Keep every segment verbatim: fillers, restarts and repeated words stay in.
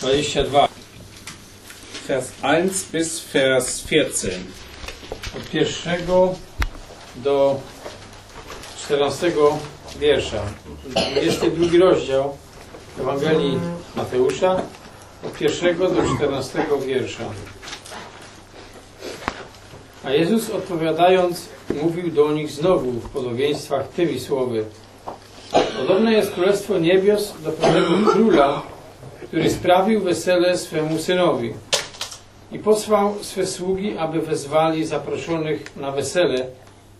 dwadzieścia dwa, vers jeden bis vers czternaście. Od pierwszego do czternastego wiersza. dwudziesty drugi rozdział Ewangelii Mateusza, od pierwszego do czternastego wiersza. A Jezus odpowiadając, mówił do nich znowu w podobieństwach tymi słowy. Podobne jest Królestwo Niebios do pewnego króla, który sprawił wesele swemu synowi i posłał swe sługi, aby wezwali zaproszonych na wesele,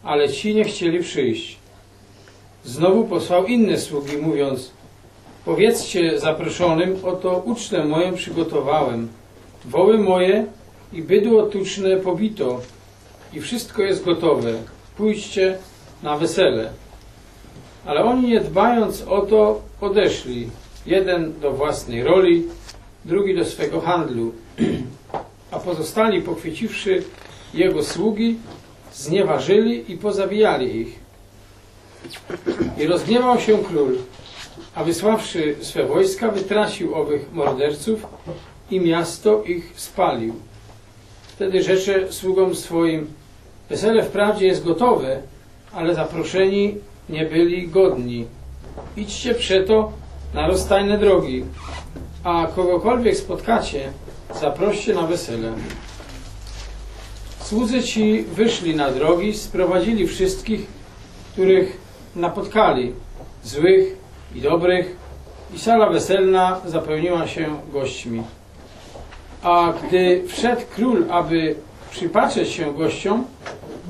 ale ci nie chcieli przyjść. Znowu posłał inne sługi, mówiąc, powiedzcie zaproszonym, oto ucztę moją przygotowałem, woły moje i bydło tuczne pobito i wszystko jest gotowe, pójdźcie na wesele. Ale oni nie dbając o to, odeszli, jeden do własnej roli, drugi do swego handlu, a pozostali, pochwyciwszy jego sługi, znieważyli i pozabijali ich. I rozgniewał się król, a wysławszy swe wojska, wytracił owych morderców i miasto ich spalił. Wtedy rzecze sługom swoim, wesele wprawdzie jest gotowe, ale zaproszeni nie byli godni. Idźcie przeto na rozstajne drogi, a kogokolwiek spotkacie, zaproście na wesele. Słudzy ci wyszli na drogi, sprowadzili wszystkich, których napotkali, złych i dobrych, i sala weselna zapełniła się gośćmi. A gdy wszedł król, aby przypatrzeć się gościom,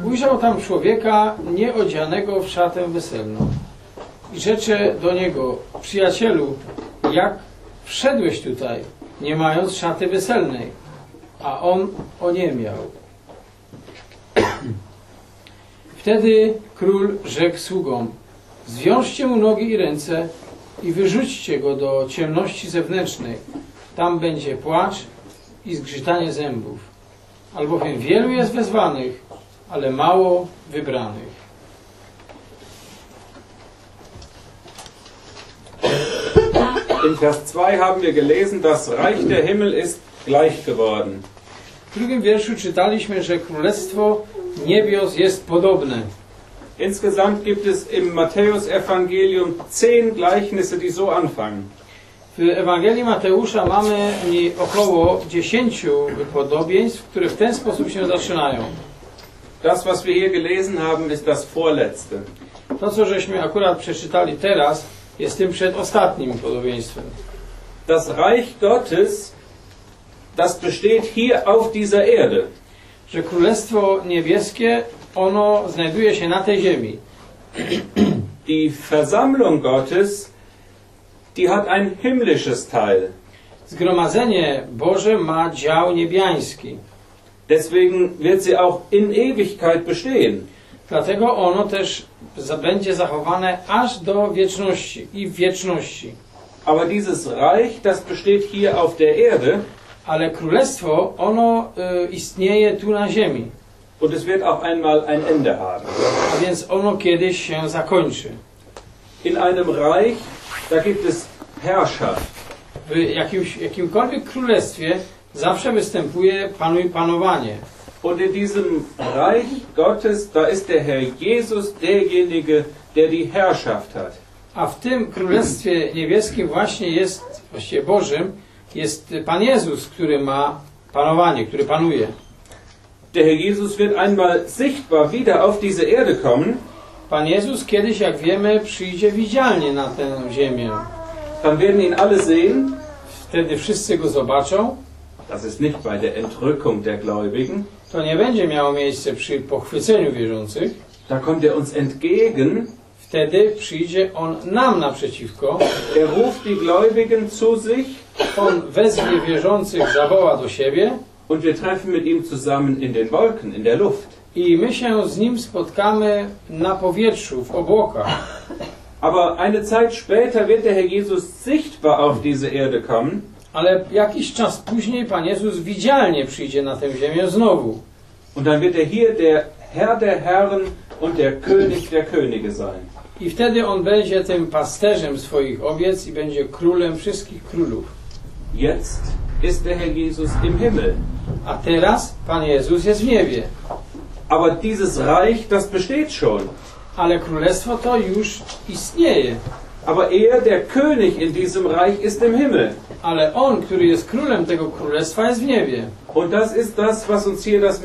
ujrzał tam człowieka nieodzianego w szatę weselną. I rzecze do niego, przyjacielu, jak wszedłeś tutaj, nie mając szaty weselnej? A on oniemiał. Wtedy król rzekł sługom, zwiążcie mu nogi i ręce i wyrzućcie go do ciemności zewnętrznej. Tam będzie płacz i zgrzytanie zębów. Albowiem wielu jest wezwanych, ale mało wybranych. In Vers zwei haben wir gelesen, das Reich der Himmel ist gleich geworden. W drugim wierszu czytaliśmy, że Królestwo Niebios jest podobne. Insgesamt gibt es im Matthäus-Evangelium zehn Gleichnisse, die so anfangen. W Ewangelii Mateusza mamy około dziesięciu podobieństw, które w ten sposób się zaczynają. Das, was wir hier gelesen haben, ist das vorletzte. To, co żeśmy akurat przeczytali teraz, jest tym przedostatnim podobieństwem. Das Reich Gottes, das besteht hier auf dieser Erde. Że Królestwo Niebieskie, ono znajduje się na tej ziemi. Die Versammlung Gottes, die hat ein himmlisches Teil. Zgromadzenie Boże ma dział niebiański. Deswegen wird sie auch in Ewigkeit bestehen. Dlatego ono też będzie zachowane aż do wieczności i w wieczności. Aber dieses Reich, das besteht hier auf der Erde. Ale królestwo, ono e, istnieje tu na ziemi. Und es wird auch einmal ein Ende haben. A więc ono kiedyś się zakończy. In einem Reich, da gibt es Herrschaft. W jakimś, jakimkolwiek królestwie zawsze występuje panu, panowanie. Und in diesem Reich Gottes, da ist der Herr Jesus derjenige, der die Herrschaft hat. A w tym Królestwie Niebieskim właśnie jest, właściwie Bożym, jest Pan Jezus, który ma panowanie, który panuje. Der Herr Jesus wird einmal sichtbar wieder auf diese Erde kommen. Pan Jezus kiedyś, jak wiemy, przyjdzie widzialnie na tę ziemię. Dann werden ihn alle sehen. Wtedy wszyscy go zobaczą. Das ist nicht bei der Entrückung der Gläubigen. To nie będzie miało miejsce przy pochwyceniu wierzących. Da kommt er uns entgegen. Wtedy przyjdzie on nam naprzeciwko. Er ruft die Gläubigen zu sich. On wezwie wierzących, zawoła do siebie. Und wir treffen mit ihm zusammen in den Wolken, in der Luft. I my się z nim spotkamy na powietrzu, w obłokach. Aber eine Zeit später wird der Herr Jesus sichtbar auf diese Erde kommen. Ale jakiś czas później Pan Jezus widzialnie przyjdzie na tę ziemię znowu. Und dann wird er hier der Herr der Herren und der König der Könige sein. I wtedy on będzie tym pasterzem swoich owiec i będzie królem wszystkich królów. Jetzt ist der Herr Jesus im Himmel. A teraz Pan Jezus jest w niebie. Aber dieses Reich, das besteht schon. Ale królestwo to już istnieje. Aber er, der König in diesem Reich, ist im Himmel. Ale on, który jest królem tego królestwa, jest w niebie. Und das ist das, was uns hier das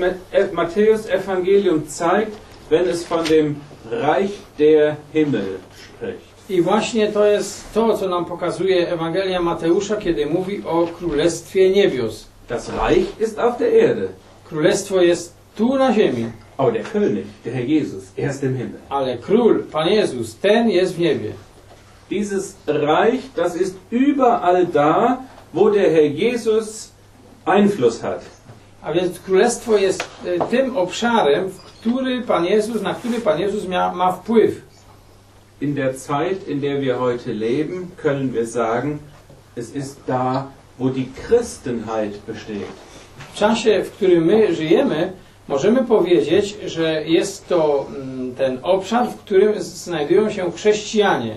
Matthäus-Evangelium zeigt, wenn es von dem Reich der Himmel spricht. I właśnie to jest to, co nam pokazuje Ewangelia Mateusza, kiedy mówi o Królestwie Niebios. Das Reich ist auf der Erde. Królestwo jest tu na ziemi. Aber der König, der Herr Jesus, er ist im Himmel. Ale król, Pan Jezus, ten jest w niebie. Dieses Reich, das ist überall da, wo der Herr Jesus Einfluss hat. A więc królestwo jest tym obszarem, w który Pan Jezus, na który Pan Jezus ma, ma wpływ. In der Zeit, in der wir heute leben, können wir sagen, es ist da, wo die Christenheit besteht. W czasie, w którym my żyjemy, możemy powiedzieć, że jest to ten obszar, w którym znajdują się chrześcijanie.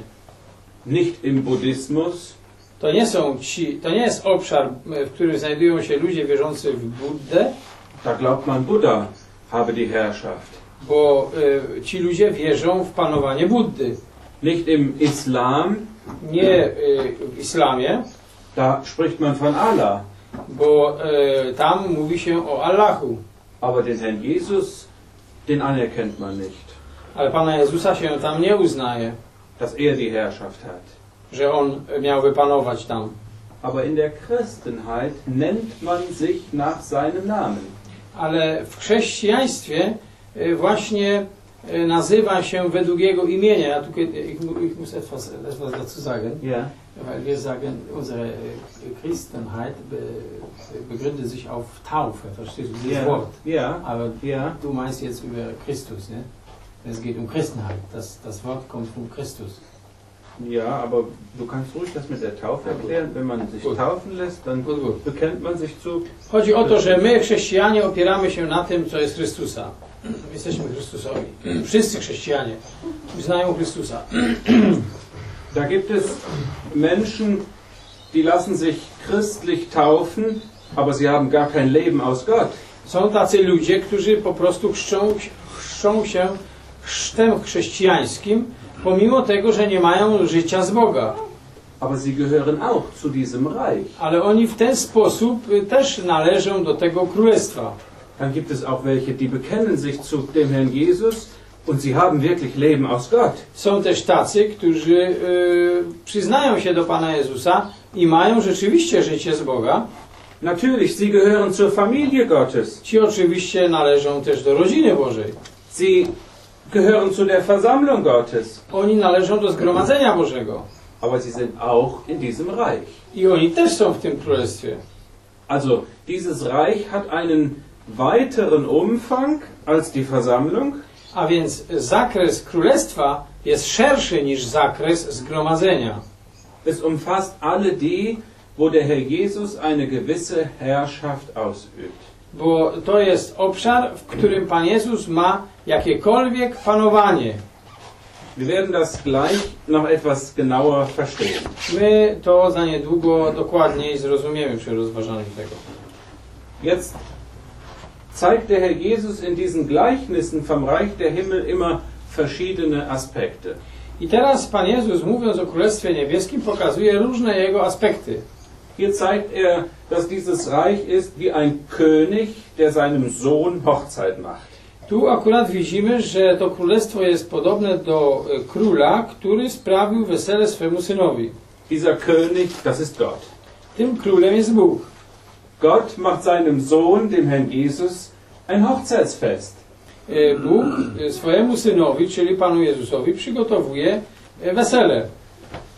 Nicht im Buddhismus. To nie są ci, to nie jest obszar, w którym znajdują się ludzie wierzący w Buddę. Da glaubt man, Buddha habe die Herrschaft. Bo y, ci ludzie wierzą w panowanie Buddy. Nicht im Islam. Nie y, w islamie. Da spricht man von Allah. Bo y, tam mówi się o Allahu. Aber den Herrn Jesus, den anerkennt man nicht. Ale Pana Jezusa się tam nie uznaje. Dass er die Herrschaft hat. Że on miałby panować tam. Aber in der Christenheit nennt man sich nach seinem Namen. Ale w chrześcijaństwie właśnie nazywa się według jego imienia. Ja tu ich, ich muss etwas, etwas dazu sagen. Ja. Weil wir sagen, unsere Christenheit begründet sich auf Taufe. Verstehst du dieses ja. Wort? Ja. Aber ja. Du meinst jetzt über Christus, ne? Es geht um Christenheit. Das, das Wort kommt von Christus. Ja, aber du kannst ruhig das mit der Taufe erklären. Wenn man sich taufen lässt, dann bekennt man sich zu... Chodzi o to, że my, chrześcijanie, opieramy się na tym, co jest Chrystusa. Jesteśmy Chrystusowi. Wszyscy chrześcijanie uznają Chrystusa. Da gibt es Menschen, die lassen sich christlich taufen, aber sie haben gar kein Leben aus Gott. Są tacy ludzie, którzy po prostu chrzczą, chrzczą się chrztem chrześcijańskim, pomimo tego, że nie mają życia z Boga. Aber sie gehören auch zu diesem Reich. Ale oni w ten sposób też należą do tego królestwa. Dann gibt es auch welche, die bekennen sich zu dem Herrn Jesus und sie haben wirklich Leben aus Gott. Są też tacy, którzy y, przyznają się do Pana Jezusa i mają rzeczywiście życie z Boga. Natürlich, sie gehören zur Familie Gottes. Ci oczywiście należą też do rodziny Bożej. Sie gehören zu der Versammlung Gottes. Oni należą do zgromadzenia Bożego. Aber sie sind auch in diesem Reich. I oni też są w tym królestwie. Also, dieses Reich hat einen weiteren Umfang als die Versammlung. A więc zakres królestwa jest szerszy niż zakres zgromadzenia. Es umfasst alle die, wo der Herr Jesus eine gewisse Herrschaft ausübt. Bo to jest obszar, w którym Pan Jezus ma jakiekolwiek panowanie. Wir werden das gleich noch etwas genauer verstehen. My to za niedługo dokładniej zrozumiemy przy rozważaniu tego. Jetzt zeigt der Herr Jesus in diesen Gleichnissen vom Reich der Himmel immer verschiedene Aspekte. I teraz Pan Jezus, mówiąc o Królestwie Niebieskim, pokazuje różne jego aspekty. Hier zeigt er, dass dieses Reich ist wie ein König, der seinem Sohn Hochzeit macht. Tu akurat widzimy, że to królestwo jest podobne do króla, który sprawił wesele swemu synowi. Dieser König, das ist Gott. Tym królem jest Bóg. Gott macht seinem Sohn, dem Herrn Jesus, ein Hochzeitsfest. Bóg swojemu synowi, czyli Panu Jezusowi, przygotowuje wesele.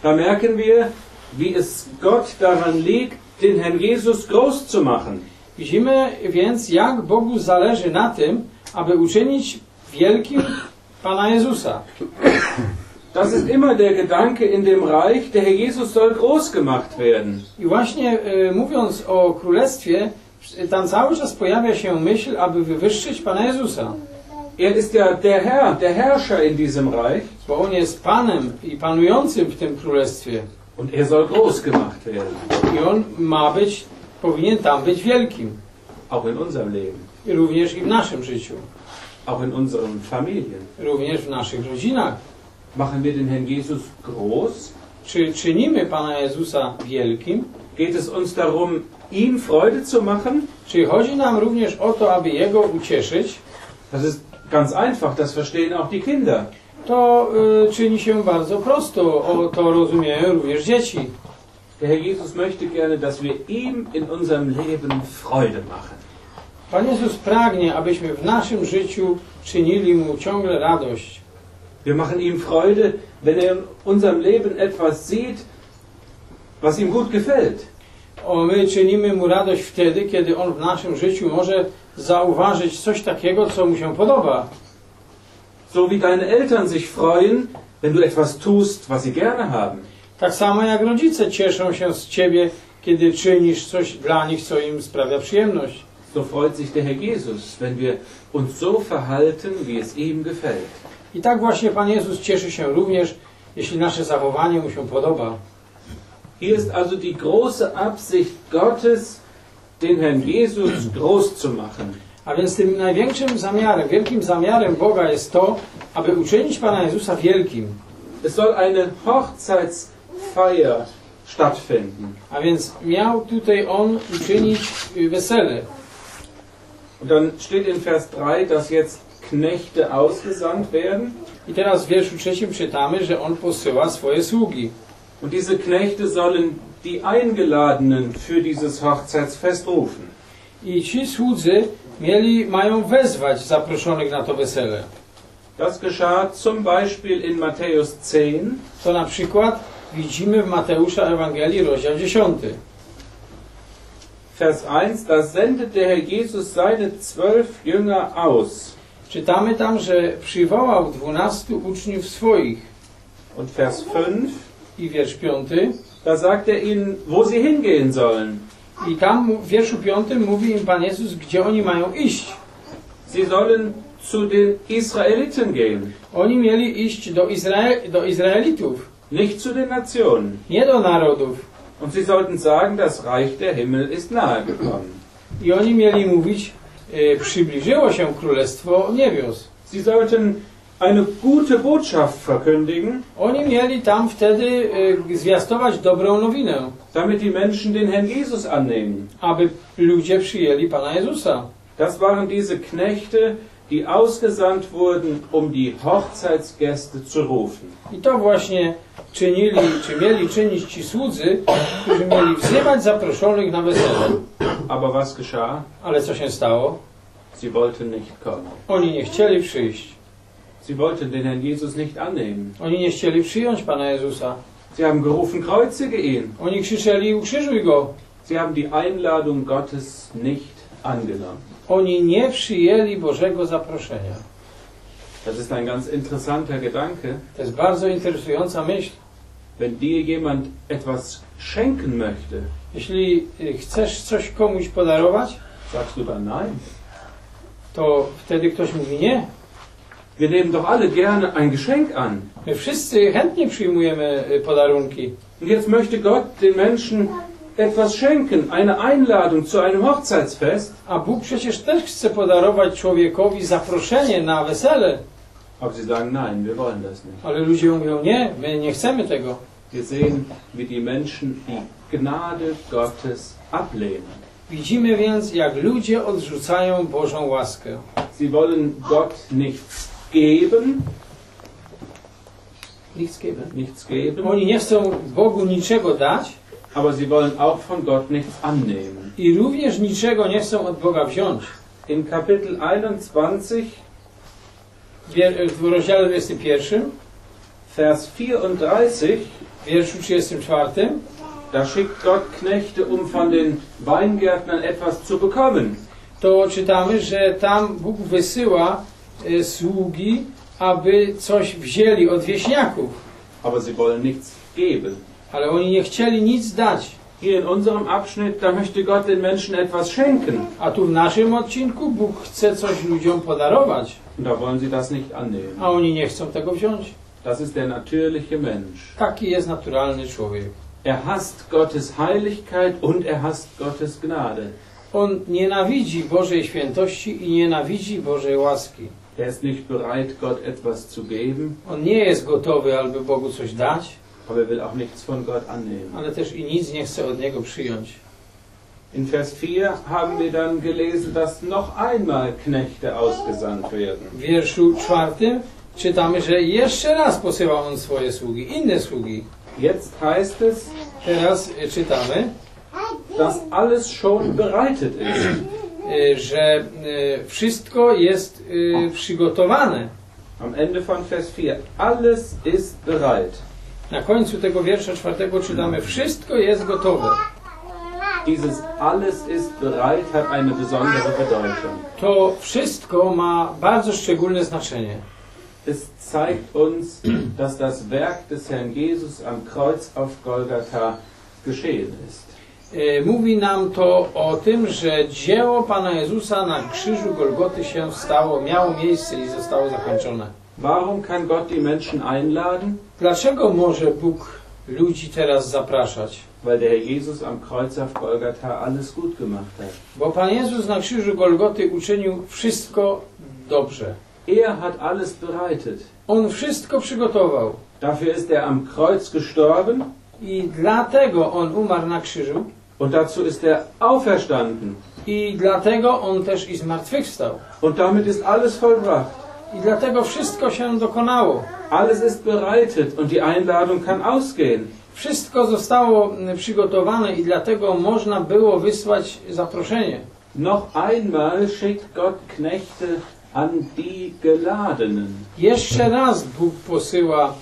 Da merken wir, wie es Gott daran liegt, den Herrn Jesus groß zu machen. Widzimy więc, jak Bogu zależy na tym, aby uczynić wielkim Pana Jezusa. Das ist immer der Gedanke in dem Reich, der Herr Jesus soll groß gemacht werden. I właśnie e, mówiąc o królestwie, tam cały czas pojawia się myśl, aby wywyższyć Pana Jezusa. Er ist ja der Herr, der Herrscher in diesem Reich. Bo on jest Panem i panującym w tym królestwie. Und er soll groß gemacht werden. I on ma być, powinien tam być wielkim. Auch in unserem Leben. I również i w naszym życiu. Auch in unseren Familien. Również w naszych rodzinach. Machen wir den Herrn Jesus groß? Czy czynimy Pana Jezusa wielkim? Geht es uns darum, ihm Freude zu machen? Czy chodzi nam również o to, aby Jego ucieszyć? Das ist ganz einfach, das verstehen auch die Kinder. To y, czyni się bardzo prosto, o, to rozumieją również dzieci. Der Herr Jesus möchte gerne, dass wir ihm in unserem Leben Freude machen. Pan Jezus pragnie, abyśmy w naszym życiu czynili Mu ciągle radość. Wir machen ihm Freude, wenn er in unserem Leben etwas sieht, was ihm gut gefällt. O, my czynimy Mu radość wtedy, kiedy On w naszym życiu może zauważyć coś takiego, co Mu się podoba. So wie deine Eltern sich freuen, wenn du etwas tust, was sie gerne haben. Tak samo jak rodzice cieszą się z Ciebie, kiedy czynisz coś dla nich, co im sprawia przyjemność. So freut sich der Herr Jesus, wenn wir uns so verhalten, wie es ihm gefällt. I tak właśnie Pan Jezus cieszy się również, jeśli nasze zachowanie Mu się podoba. Hier ist also die große Absicht Gottes, den Herrn Jesus groß zu machen. A więc tym największym zamiarem, wielkim zamiarem Boga jest to, aby uczynić Pana Jezusa wielkim. Es soll eine Hochzeitsfeier stattfinden. A więc miał tutaj on uczynić wesele. Und dann steht in Vers drei, dass jetzt Knechte ausgesandt werden. I teraz w wierszu trzecim czytamy, że on posyła swoje sługi. Und diese Knechte sollen die Eingeladenen für dieses Hochzeitsfest rufen. I ci słudzy mieli, mają wezwać zaproszonych na to wesele. Das geschah zum Beispiel in Matthäus zehn. To na przykład widzimy w Mateusza Ewangelii, rozdział dziesiąty. Vers eins, da sendete Herr Jesus seine zwölf Jünger aus. Czytamy tam, że przywołał dwunastu uczniów swoich. Und Vers fünf, i wiersz piąty, da sagt er ihnen, wo sie hingehen sollen. I tam w wierszu piątym mówi im Pan Jezus, gdzie oni mają iść. Sie sollen zu den Israeliten gehen. Oni mieli iść do, Izrael, do Izraelitów. Nicht zu den Nationen. Nie do narodów. Und sie sollten sagen, das Reich der Himmel ist nahe gekommen. I oni mieli mówić, e, przybliżyło się Królestwo Niebios. Sie sollten eine gute Botschaft verkündigen. Oni mieli tam wtedy e, zwiastować dobrą nowinę. Damit die Menschen den Herrn Jesus annehmen. Aby ludzie przyjęli Pana Jezusa. Das waren diese Knechte, die ausgesandt wurden, um die Hochzeitsgäste zu rufen. I to właśnie czynili, czy mieli czynić ci słudzy, którzy mieli wzywać zaproszonych na wesele. Aber was geschah? Ale co się stało? Sie wollten nicht kommen. Oni nie chcieli przyjść. Sie wollten den Herrn Jesus nicht annehmen. Oni nie chcieli przyjąć Pana Jezusa. Sie haben gerufen, kreuzige ihn. Oni krzyczeli, ukrzyżuj go. Sie haben die Einladung Gottes nicht angenommen. Oni nie przyjęli Bożego zaproszenia. Das ist ein ganz interessanter Gedanke. To jest bardzo interesująca myśl. Wenn dir jemand etwas schenken möchte, jeśli chcesz coś komuś podarować, sagst du dann nein. To wtedy ktoś mówi nie. Wir nehmen doch alle gerne ein Geschenk an. My wszyscy chętnie przyjmujemy podarunki. Und jetzt möchte Gott den Menschen etwas schenken, eine Einladung zu einem Hochzeitsfest. A Bóg przecież też chce podarować człowiekowi zaproszenie na wesele. Aber sie sagen nein, wir wollen das nicht. Ale ludzie mówią nie, my nie chcemy tego. Wir sehen, wie die Menschen die Gnade Gottes ablehnen. Widzimy więc, jak ludzie odrzucają Bożą łaskę. Sie wollen Gott nicht geben. Nichts geben. Nichts geben. Oni nie chcą Bogu niczego dać, aber sie wollen auch von Gott nichts annehmen. I również niczego nie chcą od Boga wziąć. In Kapitel einundzwanzig, w rozdziale dwudziestym pierwszym, Vers vierunddreißig, wierszu trzydziestym czwartym, da schickt Gott Knechte, um von den Weingärtnern etwas zu bekommen. To czytamy, że tam Bóg wysyła e, sługi, aby coś wzięli od wieśniaków. Aber sie wollen nichts geben. Ale oni nie chcieli nic dać. Hier in unserem Abschnitt, da möchte Gott den Menschen etwas schenken. A tu w naszym odcinku Bóg chce coś ludziom podarować. Und da wollen sie das nicht annehmen. A oni nie chcą tego wziąć. Das ist der natürliche Mensch. Taki jest naturalny człowiek. Er hasst Gottes Heiligkeit und er hasst Gottes Gnade. On nienawidzi Bożej świętości i nienawidzi Bożej łaski. Er ist nicht bereit, Gott etwas zu geben. On nie jest gotowy, aby Bogu coś dać. Aber er will auch nichts von Gott annehmen. Ale też i nic nie chce od Niego przyjąć. In Vers vier haben wir dann gelesen, dass noch einmal Knechte ausgesandt werden. W wierszu czwartym czytamy, że jeszcze raz posyła On swoje sługi, inne sługi. Jetzt heißt es, teraz czytamy, dass alles schon bereitet ist. Że wszystko jest przygotowane. Am Ende von Vers vier, alles ist bereit. Na końcu tego wiersza czwartego czytamy, wszystko jest gotowe. Dieses alles ist bereit hat eine besondere Bedeutung. To wszystko ma bardzo szczególne znaczenie. Es zeigt uns, dass das Werk des Herrn Jesus am Kreuz auf Golgatha geschehen ist. Mówi nam to o tym, że dzieło Pana Jezusa na krzyżu Golgoty się stało, miało miejsce i zostało zakończone. Warum kann Gott die Menschen einladen? Dlaczego może Bóg ludzi teraz zapraszać? Weil der Herr Jesus am Kreuz auf Golgatha alles gut gemacht hat. Bo Pan Jezus na krzyżu Golgoty uczynił wszystko dobrze. Er hat alles bereitet. On wszystko przygotował. Dafür ist er am Kreuz gestorben. I dlatego on umarł na krzyżu. Und dazu ist er auferstanden. I dlatego on też i zmartwychwstał. Und damit ist alles vollbracht. I dlatego wszystko się dokonało. Alles ist bereitet und die Einladung kann ausgehen. Wszystko zostało przygotowane i dlatego można było wysłać zaproszenie. Noch einmal schickt Gott Knechte an die Geladenen. Jeszcze raz Bóg posyła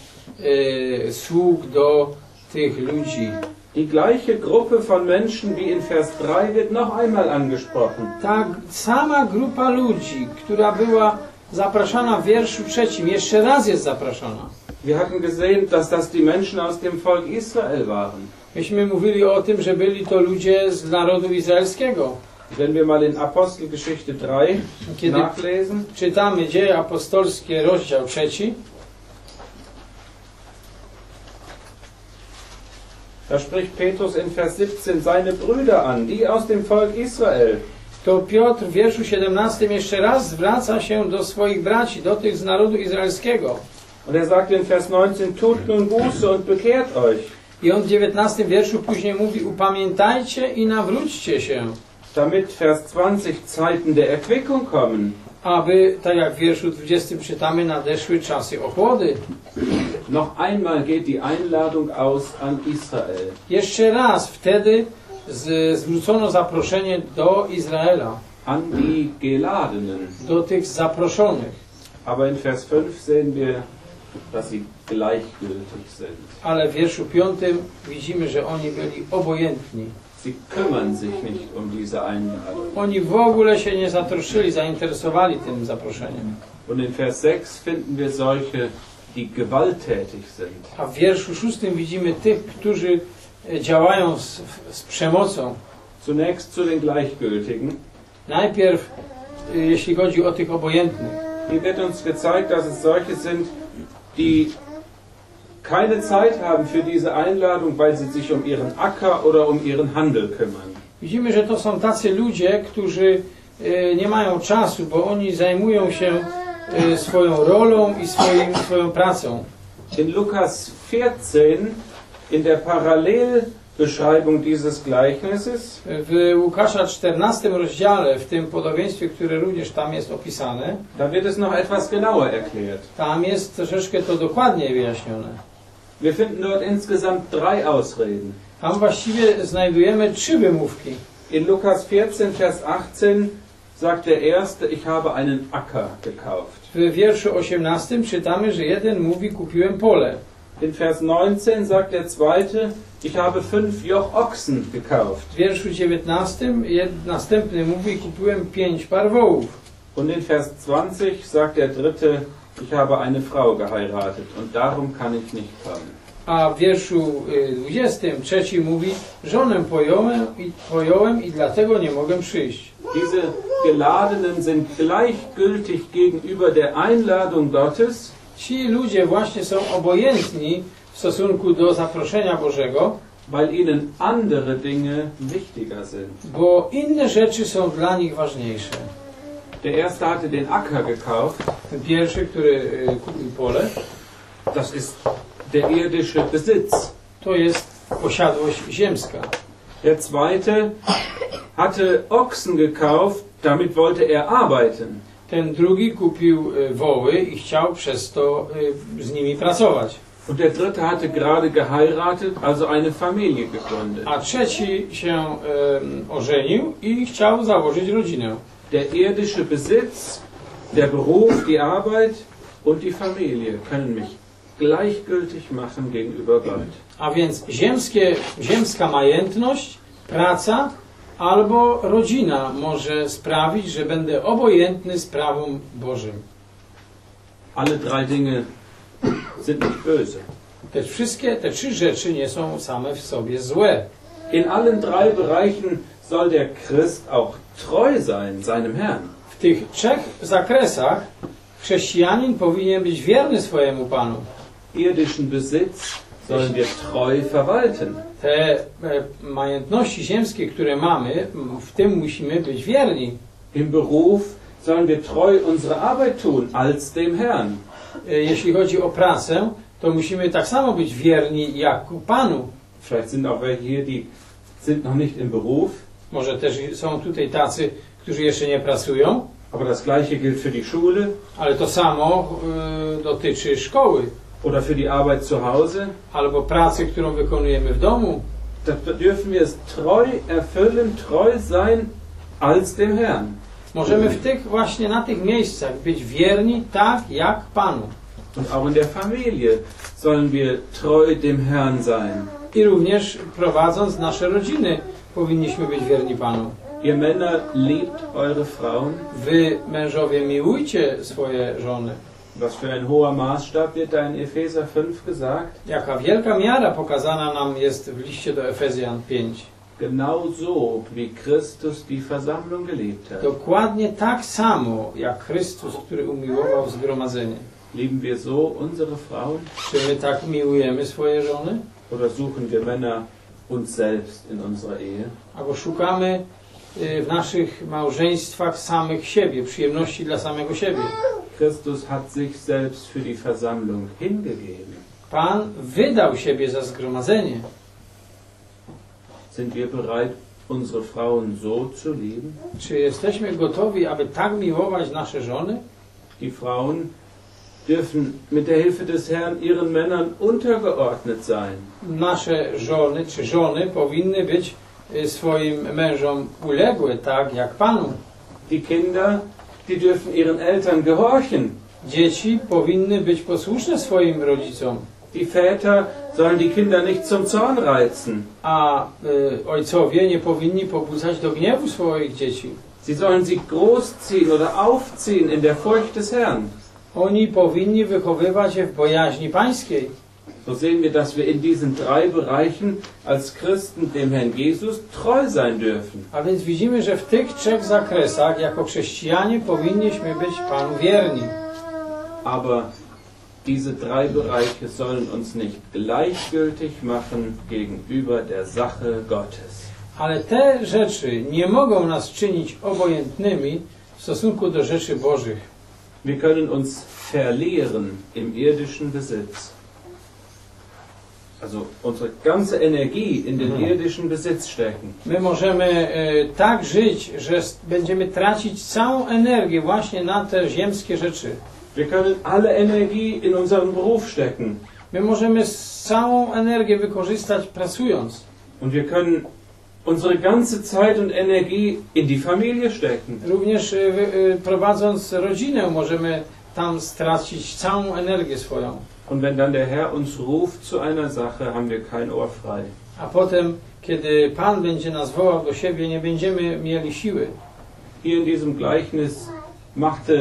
e, sług do tych ludzi. Die gleiche Gruppe von Menschen wie in Vers drei wird noch einmal angesprochen. Ta sama grupa ludzi, która była zapraszana w wierszu trzecim, jeszcze raz jest zapraszana. Wir hatten gesehen, dass das die Menschen aus dem Volk Israel waren. Myśmy mówili o tym, że byli to ludzie z narodu izraelskiego. Wenn wir mal in Apostelgeschichte drei kiedy nachlesen, czytamy Dzieje Apostolskie, rozdział trzeci. Da spricht Petrus in Vers siebzehn seine Brüder an, die aus dem Volk Israel. To Piotr w wierszu siedemnastym jeszcze raz zwraca się do swoich braci, do tych z narodu izraelskiego. Und er sagt in Vers neunzehn, tut nun Buße und bekehrt euch. I on w dziewiętnastym wierszu później mówi, upamiętajcie i nawróćcie się. Damit Vers zwanzig Zeiten der Erquickung kommen. Aby, tak jak w wierszu dwudziestym czytamy, nadeszły czasy ochłody. Noch einmal geht die Einladung aus an Israel. Jeszcze raz wtedy z, zwrócono zaproszenie do Izraela. An die Geladenen. Do tych zaproszonych. Aber in Vers fünf sehen wir, dass sie gleichgültig sind. Ale w wierszu piątym widzimy, że oni byli obojętni. Sie kümmern sich nicht um diese Einladung. Oni w ogóle się nie zatroszyli, zainteresowali tym zaproszeniem. Und in Vers sechs finden wir solche, die gewalttätig sind. A w wierszu szóstym widzimy tych, którzy działają z, z przemocą. Zunächst zu den gleichgültigen. Najpierw, jeśli chodzi o tych obojętnych. Hier wird uns gezeigt, dass es solche sind, die keine Zeit haben für diese Einladung, weil sie sich um ihren Acker oder um ihren Handel kümmern. Widzimy, że to są tacy ludzie, którzy e, nie mają czasu, bo oni zajmują się e, swoją rolą i swoim, swoją pracą. In Lukas vierzehn, in der Parallelbeschreibung dieses Gleichnisses, w Łukasza czternastym rozdziale, w tym podobieństwie, które również tam jest opisane, da wird es noch etwas genauer erklärt. Tam jest troszeczkę to dokładniej wyjaśnione. Wir finden dort insgesamt drei Ausreden. Tam właściwie znajdujemy trzy wymówki. In Lukas vierzehn, Vers achtzehn sagt der erste, ich habe einen Acker gekauft. W wierszu osiemnastym czytamy, że jeden mówi, kupiłem pole. In Vers neunzehn sagt der zweite, ich habe fünf Joch Ochsen gekauft. W wierszu dziewiętnastym następny mówi, kupiłem pięć par wołów. Und in Vers zwanzig sagt der dritte, ich habe eine Frau geheiratet und darum kann ich nicht kommen. A w wierszu dwudziestym trzecim mówi, żonę pojąłem i, pojąłem i dlatego nie mogę przyjść. Diese Geladenen sind gleichgültig gegenüber der Einladung Gottes. Ci ludzie właśnie są obojętni w stosunku do zaproszenia Bożego. weil ihnen andere Dinge wichtiger sind. Bo inne rzeczy są dla nich ważniejsze. Der erste hatte den Acker gekauft. Ten pierwszy, który kupił pole, das ist der irdische Besitz. To jest posiadłość ziemska. Der zweite hatte Ochsen gekauft, damit wollte er arbeiten. Ten drugi kupił woły i chciał przez to z nimi pracować. Und der dritte hatte gerade geheiratet, also eine Familie gegründet. A trzeci się e, ożenił i chciał założyć rodzinę. Der irdische Besitz, der Beruf, die Arbeit und die Familie können mich gleichgültig machen gegenüber Gott. A więc ziemskie, ziemska majętność, praca albo rodzina może sprawić, że będę obojętny sprawom Bożym. Alle drei Dinge sind nicht böse. Te wszystkie, te trzy rzeczy nie są same w sobie złe. In allen drei Bereichen soll der Christ auch treu sein seinem Herrn. W tych trzech zakresach chrześcijanin powinien być wierny swojemu Panu. Irdischen Besitz sollen wir treu verwalten. Te e, majątności ziemskie, które mamy, w tym musimy być wierni. Im Beruf sollen wir treu unsere Arbeit tun als dem Herrn. Jeśli chodzi o pracę, to musimy tak samo być wierni jak Panu. Vielleicht sind auch welche hier, die sind noch nicht im Beruf. Może też są tutaj tacy, którzy jeszcze nie pracują. Aber das gleiche gilt für die Schule. Ale to samo e, dotyczy szkoły. Oder für die Arbeit zu Hause. Albo pracy, którą wykonujemy w domu. Da dürfen wir es treu erfüllen, treu sein als dem Herrn. Możemy w tych właśnie na tych miejscach być wierni tak jak Panu. Und auch in der Familie sollen wir treu dem Herrn sein. I również prowadząc nasze rodziny powinniśmy być wierni Panu. Ihr Männer, liebt eure Frauen. Wy mężowie miłujcie swoje żony. Was für ein hoher Maßstab wird da in Epheser fünf gesagt? Jaka wielka miara pokazana nam jest w liście do Efezjan pięć. Genau so, wie Christus die Versammlung geliebt hat. Dokładnie tak samo jak Chrystus, który umiłował zgromadzenie. Lieben wir so unsere Frauen? Czy my tak miłujemy swoje żony? Oder suchen wir Männer uns selbst in unserer Ehe? Albo szukamy w naszych małżeństwach samych siebie, przyjemności dla samego siebie. Christus hat sich selbst für die Versammlung hingegeben. Pan wydał siebie za zgromadzenie. Sind wir bereit, unsere Frauen so zu lieben? Czy jesteśmy gotowi, aby tak miłować nasze żony? Die Frauen dürfen mit der Hilfe des Herrn ihren Männern untergeordnet sein. Nasze żony czy żony powinny być swoim mężom uległe, tak jak Panu. Die Kinder, die dürfen ihren Eltern gehorchen. Dzieci powinny być posłuszne swoim rodzicom. Die Väter sollen die Kinder nicht zum Zorn reizen. A y, ojcowie nie powinni pobudzać do gniewu swoich dzieci. Sie sollen sie großziehen oder aufziehen in der Furcht des Herrn. Oni powinni wychowywać je w bojaźni pańskiej. So sehen wir, dass wir in diesen drei Bereichen als Christen dem Herrn Jesus treu sein dürfen. A więc widzimy, że w tych trzech zakresach jako chrześcijanie powinniśmy być Panu wierni. Aber diese drei Bereiche sollen uns nicht gleichgültig machen gegenüber der Sache Gottes. Ale te rzeczy nie mogą nas czynić obojętnymi w stosunku do rzeczy Bożych. Wir können uns verlieren im irdischen Besitz. Also unsere ganze Energie in den irdischen Besitz stecken. My możemy e, tak żyć, że będziemy tracić całą energię właśnie na te ziemskie rzeczy. Wir können alle Energie in unseren Beruf stecken. My możemy całą energię wykorzystać pracując. Und wir können unsere ganze Zeit und Energie in die Familie stecken. Również y, y, prowadząc rodzinę możemy tam stracić całą energię swoją. Und wenn dann der Herr uns ruft zu einer Sache, haben wir kein Ohr frei. A potem, kiedy Pan będzie nas wołał do siebie, nie będziemy mieli siły. Hier in diesem Gleichnis machte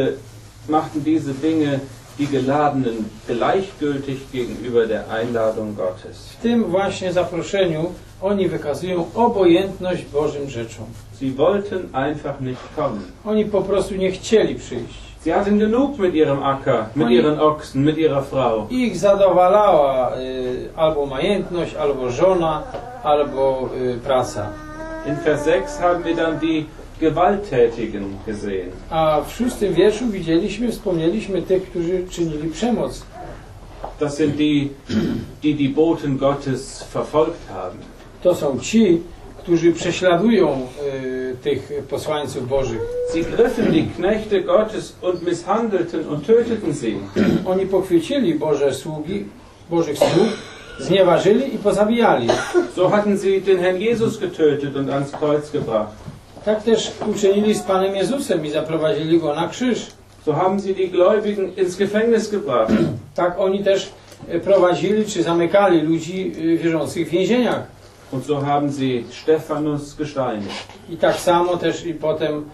machten diese Dinge die Geladenen gleichgültig gegenüber der Einladung Gottes. W tym właśnie zaproszeniu oni wykazują obojętność Bożym rzeczom. Sie wollten einfach nicht kommen. Oni po prostu nie chcieli przyjść. Sie hatten genug mit ihrem Acker, mit ihren Ochsen, mit ihrer Frau. Ich zadowalała y, albo majętność, albo żona, albo y, prasa. In Vers sechs haben wir dann die Gewalttätigen gesehen. A w szóstym wierszu widzieliśmy, wspomnieliśmy tych, którzy czynili przemoc. Das sind die, die die Boten Gottes verfolgt haben. To są ci, którzy prześladują y, tych posłańców Bożych. Sie griffen die Knechte Gottes und misshandelten und töteten sie. Oni pochwycili Boże sługi, Bożych sług, znieważyli i pozabijali. So hatten sie den Herrn Jesus getötet und ans Kreuz gebracht. Tak też uczynili z Panem Jezusem i zaprowadzili go na krzyż. So haben sie die Gläubigen ins Gefängnis gebracht. Tak oni też prowadzili czy zamykali ludzi wierzących w więzieniach. Und so haben sie Stephanus gesteinigt. I tak samo też i potem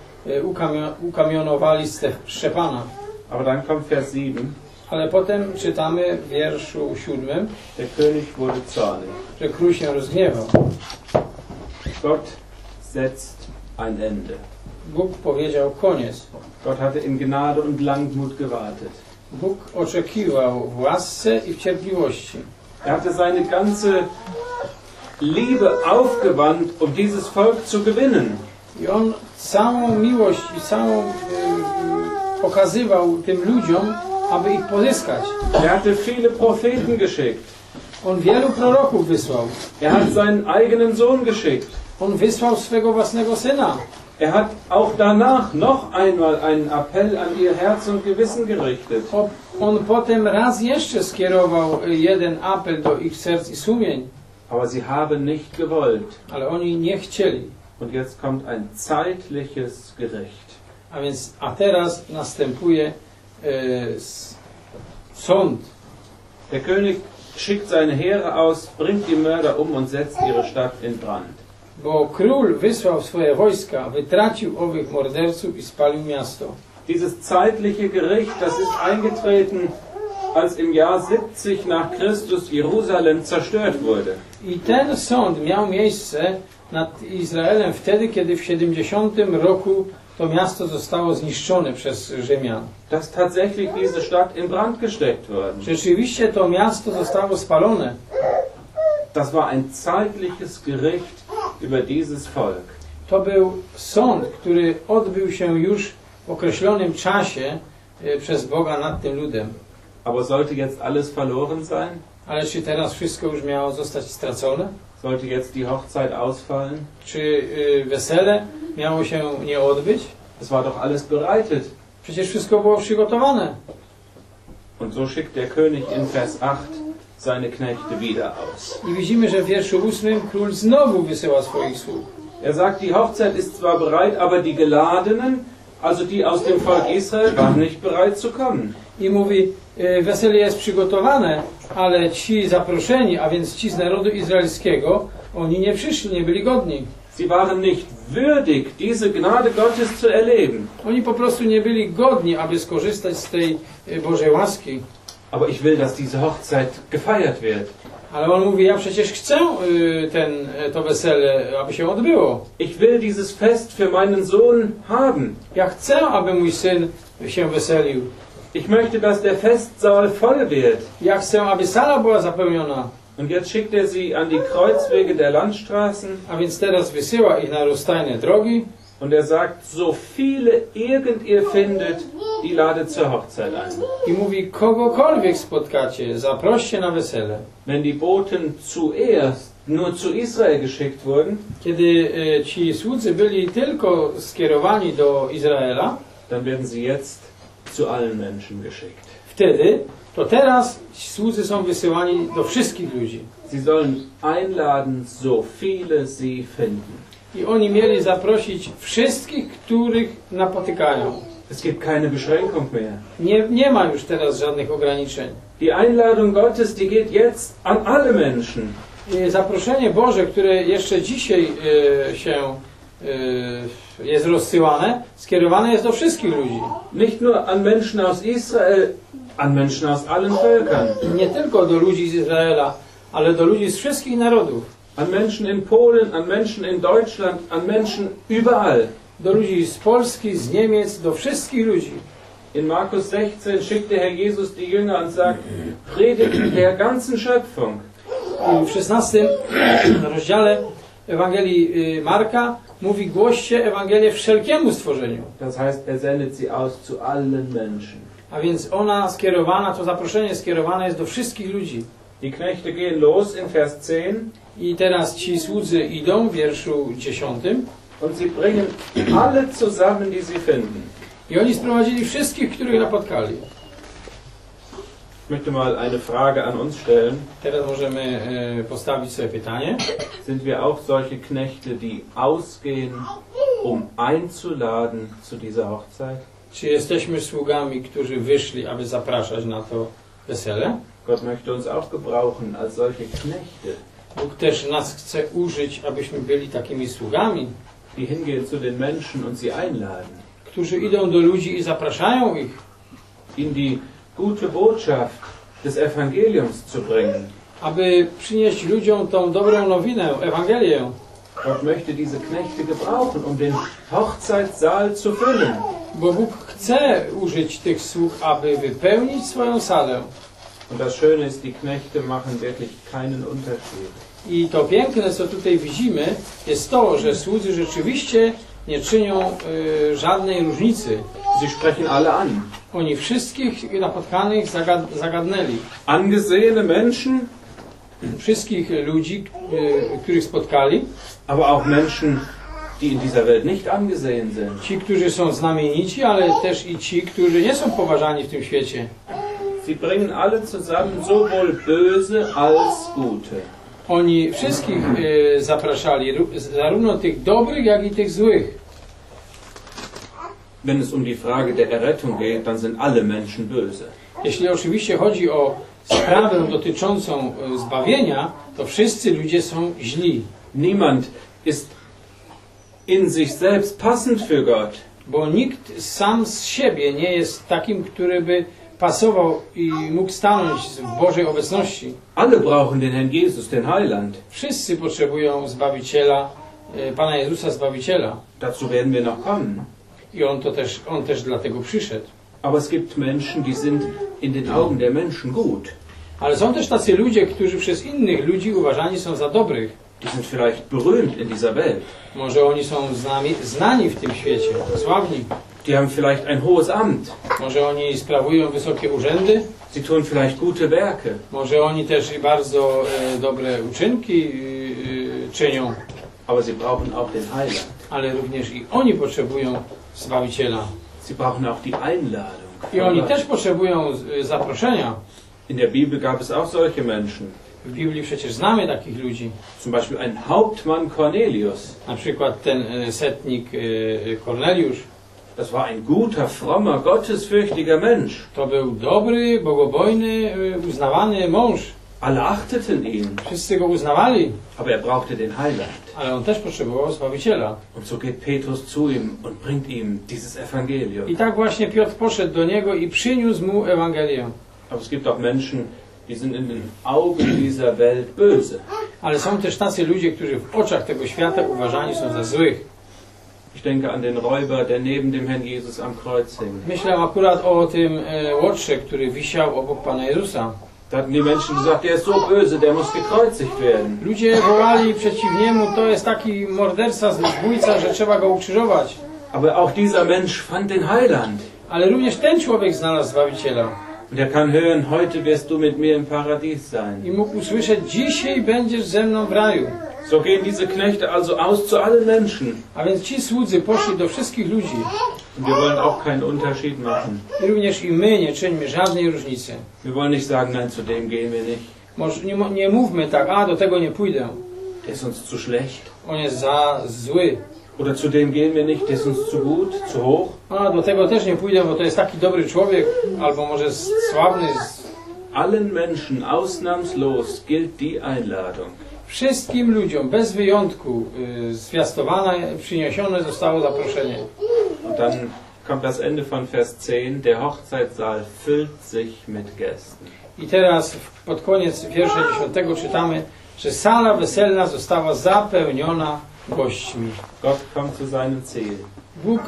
ukamio ukamionowali Szczepana. Aber dann kommt Vers sieben. Ale potem czytamy w wierszu siódmym, Der König wurde zornig. Że król się rozgniewał. Gott setzt ein Ende. Bóg powiedział koniec. Gott hatte in Gnade und Langmut gewartet. Bóg oczekiwał w łasce i w cierpliwości. Er hatte seine ganze Liebe aufgewandt, um dieses Volk zu gewinnen. I on całą miłość i całą e, pokazywał tym ludziom, aby ich pozyskać. Er hatte viele Propheten geschickt. On wielu proroków wysłał. Er hat seinen eigenen Sohn geschickt. On wysłał swego własnego syna. Er hat auch danach noch einmal einen Appell an ihr Herz und Gewissen gerichtet. On potem raz jeszcze skierował jeden apel do ich serc i sumień. Aber sie haben nicht gewollt. Ale oni nie chcieli. Und jetzt kommt ein zeitliches Gericht. A więc, a teraz następuje e, sąd. Der König schickt seine Heere aus, bringt die Mörder um und setzt ihre Stadt in Brand. Bo król wysłał swoje wojska, wytracił owych morderców i spalił miasto. Dieses zeitliche Gericht, das ist eingetreten, als im Jahr siebzig nach Christus Jerusalem zerstört wurde. I ten sąd miał miejsce nad Izraelem wtedy, kiedy w siedemdziesiątym roku to miasto zostało zniszczone przez Rzymian. Dass tatsächlich diese Stadt in Brand gesteckt worden. Rzeczywiście to miasto zostało spalone. Das war ein zeitliches Gericht über dieses Volk. To był sąd, który odbył się już w określonym czasie przez Boga nad tym ludem. Aber sollte jetzt alles verloren sein? Ale czy teraz wszystko już miało zostać stracone? Sollte jetzt die Hochzeit ausfallen? Czy y, wesele miało się nie odbyć? Es war doch alles bereitet. Przecież wszystko było przygotowane. Und so schickt der König in Vers acht seine Knechte wieder aus. I widzimy, że w wierszu ósmym król znowu wysyła swoich sług. Er sagt, die Hochzeit ist zwar bereit, aber die Geladenen, also die aus dem Volk Israel, waren nicht bereit zu kommen. I mówi, wesele jest przygotowane, ale ci zaproszeni, a więc ci z narodu izraelskiego, oni nie przyszli, nie byli godni. Sie waren nicht würdig, diese Gnade Gottes zu erleben. Oni po prostu nie byli godni, aby skorzystać z tej Bożej łaski. Aber ich will, dass diese Hochzeit gefeiert wird. Ale on mówi, ja przecież chcę ten, to wesele, aby się odbyło. Ich will dieses Fest für meinen Sohn haben. Ja chcę, aby mój syn się weselił. Ich möchte, dass der Festsaal voll wird. Ja chcę, aby sala była zapełniona. Und jetzt schickt er sie an die Kreuzwege der Landstraßen. A więc teraz wysyła ich na rozstajne drogi. Und er sagt, so viele irgend ihr findet, die ladet zur Hochzeit ein. I mówi, kogokolwiek spotkacie, zaproście na wesele. Wenn die Boten zuerst nur zu Israel geschickt wurden, kiedy e, ci słudzy byli tylko skierowani do Izraela, dann werden sie jetzt zu allen Menschen geschickt. Wtedy, to teraz słudzy są wysyłani do wszystkich ludzi. Sie sollen einladen, so viele sie finden. I oni mieli zaprosić wszystkich, których napotykają. Es gibt keine Beschränkung mehr. Nie, nie ma już teraz żadnych ograniczeń. Die Einladung Gottes, die geht jetzt an alle Menschen. I zaproszenie Boże, które jeszcze dzisiaj e, się jest rozsyłane, skierowane jest do wszystkich ludzi. Nicht nur an Menschen aus Israel, an Menschen aus allen Völkern. Nie tylko do ludzi z Izraela, ale do ludzi z wszystkich narodów. An Menschen in Polen, an Menschen in Deutschland, an Menschen überall. Do ludzi z Polski, z Niemiec, do wszystkich ludzi. In Markus sechzehn schickte Herr Jesus die Jünger und sagt, predigt der ganzen Schöpfung. w szesnastym rozdziale Ewangelii Marka mówi: głoście Ewangelię wszelkiemu stworzeniu. Das heißt, er sendet sie aus zu allen Menschen. A więc ona skierowana, to zaproszenie skierowane jest do wszystkich ludzi. Die Knechte gehen los in Vers dziesięć. I teraz ci słudzy idą w wierszu dziesiątym. Und sie bringen alle zusammen, die sie finden. I oni sprowadzili wszystkich, których napotkali. Ich möchte mal eine Frage an uns stellen. Teraz możemy e, postawić sobie pytanie. Sind wir auch solche Knechte, die ausgehen, um einzuladen zu dieser Hochzeit? Czy jesteśmy sługami, którzy wyszli, aby zapraszać na to wesele? Gott möchte uns auch gebrauchen als solche Knechte. Bóg też nas chce użyć, abyśmy byli takimi sługami, die hingehen zu den Menschen und sie einladen. Którzy idą do ludzi i zapraszają ich. In die gute Botschaft des Evangeliums zu bringen. Aby przynieść ludziom tą dobrą nowinę, Ewangelię. Gott möchte diese Knechte gebrauchen, um den Hochzeitssaal zu füllen. Bo Bóg chce użyć tych sług, aby wypełnić swoją salę. Und das Schöne ist, die Knechte machen wirklich keinen Unterschied. I to piękne, co tutaj widzimy, jest to, że słudzy rzeczywiście nie czynią y, żadnej różnicy. Sie sprechen alle an. Oni wszystkich napotkanych zagad zagadnęli. Angesehene Menschen, wszystkich ludzi, y, których spotkali, aber auch Menschen, die in dieser Welt nicht angesehen sind. Ci, którzy są znamienici, ale też i ci, którzy nie są poważani w tym świecie. Sie bringen alle zusammen, sowohl böse als gute. Oni wszystkich y, zapraszali, zarówno tych dobrych, jak i tych złych. Wenn es um die Frage der Errettung geht, dann sind alle Menschen böse. Jeśli oczywiście chodzi o sprawę dotyczącą zbawienia, to wszyscy ludzie są źli. Niemand ist in sich selbst passend für Gott. Bo nikt sam z siebie nie jest takim, który by pasował i mógł stanąć w Bożej obecności. Alle brauchen den Herrn Jesus, den Heiland. Wszyscy potrzebują Zbawiciela, Pana Jezusa Zbawiciela. Dazu werden wir noch kommen. I on to też, on też dlatego przyszedł. Aber es gibt Menschen, die sind in den Augen der Menschen gut. Ale są też tacy ludzie, którzy przez innych ludzi uważani są za dobrych. Die sind vielleicht berühmt in dieser Welt. Może oni są znani, znani w tym świecie, sławni. Die haben vielleicht ein hohes Amt. Może oni sprawują wysokie urzędy. Sie tun vielleicht gute Werke. Może oni też i bardzo e, dobre uczynki e, czynią. Aber sie brauchen auch den Heiland. Ale również i oni potrzebują Zbawiciela. Sie brauchen auch die Einladung. I oni też potrzebują e, zaproszenia. In der Bibel gab es auch solche Menschen. W Biblii przecież znamy takich ludzi. Zum Beispiel ein Hauptmann Cornelius. Na przykład ten e, setnik e, Korneliusz. Das war ein guter, frommer, gottesfürchtiger Mensch. To był dobry, bogobojny, uznawany mąż. Alle achteten ihn. Wszyscy go uznawali. Aber er brauchte den Heiland. Ale on też potrzebował Zbawiciela. Und so geht Petrus zu ihm und bringt ihm dieses Evangelium. I tak właśnie Piotr poszedł do niego i przyniósł mu Ewangelię. Aber es gibt auch Menschen, die sind in den Augen dieser Welt böse. Ale są też tacy ludzie, którzy w oczach tego świata uważani są za złych. Ich denke an den Räuber, der neben dem Herrn Jesus am Kreuz hing. Myślałem akurat o tym e, łotrze, który wisiał obok Pana Jezusa. Da hatten die Menschen gesagt, der ist so böse, der muss gekreuzigt werden. Ludzie wołali przeciw niemu, to jest taki morderca, zbójca, że trzeba go ukrzyżować. Aber auch dieser Mensch fand den Heiland. Ale również ten człowiek znalazł Zbawiciela. Und er kann hören, heute wirst du mit mir im Paradies sein. I mógł usłyszeć, dzisiaj będziesz ze mną w raju. So gehen diese Knechte also aus zu allen Menschen. A więc ci słudzy poszli do wszystkich ludzi. Wir wollen auch keinen Unterschied machen. I również i my nie czyńmy żadnej różnicy. Wir wollen nicht sagen, nein, zu dem gehen wir nicht. Może, nie, nie mówmy tak, a do tego nie pójdę. Der ist uns zu schlecht. On jest za zły. Oder zu dem gehen wir nicht, der ist uns zu gut, zu hoch. A do tego też nie pójdę, bo to jest taki dobry człowiek, albo może sławny. Allen Menschen ausnahmslos gilt die Einladung. Wszystkim ludziom, bez wyjątku, y, zwiastowane, przyniesione zostało zaproszenie. Und dann kommt das Ende von Vers dziesięć. Der Hochzeitssaal füllt sich mit Gästen. I teraz pod koniec wiersza dziesiątego czytamy, że sala weselna została zapełniona gośćmi. Gott kommt zu seinem Ziel. Bóg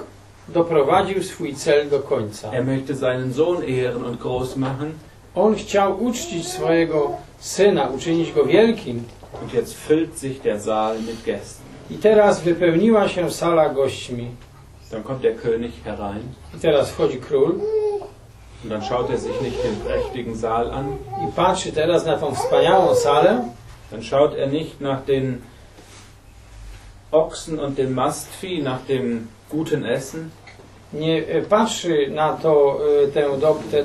doprowadził swój cel do końca. Er möchte seinen Sohn ehren und groß machen. On chciał uczcić swojego Syna, uczynić Go wielkim. Und jetzt füllt sich der Saal mit Gästen. I teraz wypełniła się sala gośćmi. Dann kommt der König herein. I teraz wchodzi król. Und dann schaut er sich nicht den prächtigen Saal an. I patrzy teraz na tą wspaniałą salę. Dann schaut er nicht nach den Ochsen und dem Mastvieh, nach dem guten Essen. Nie patrzy na to tę do, te,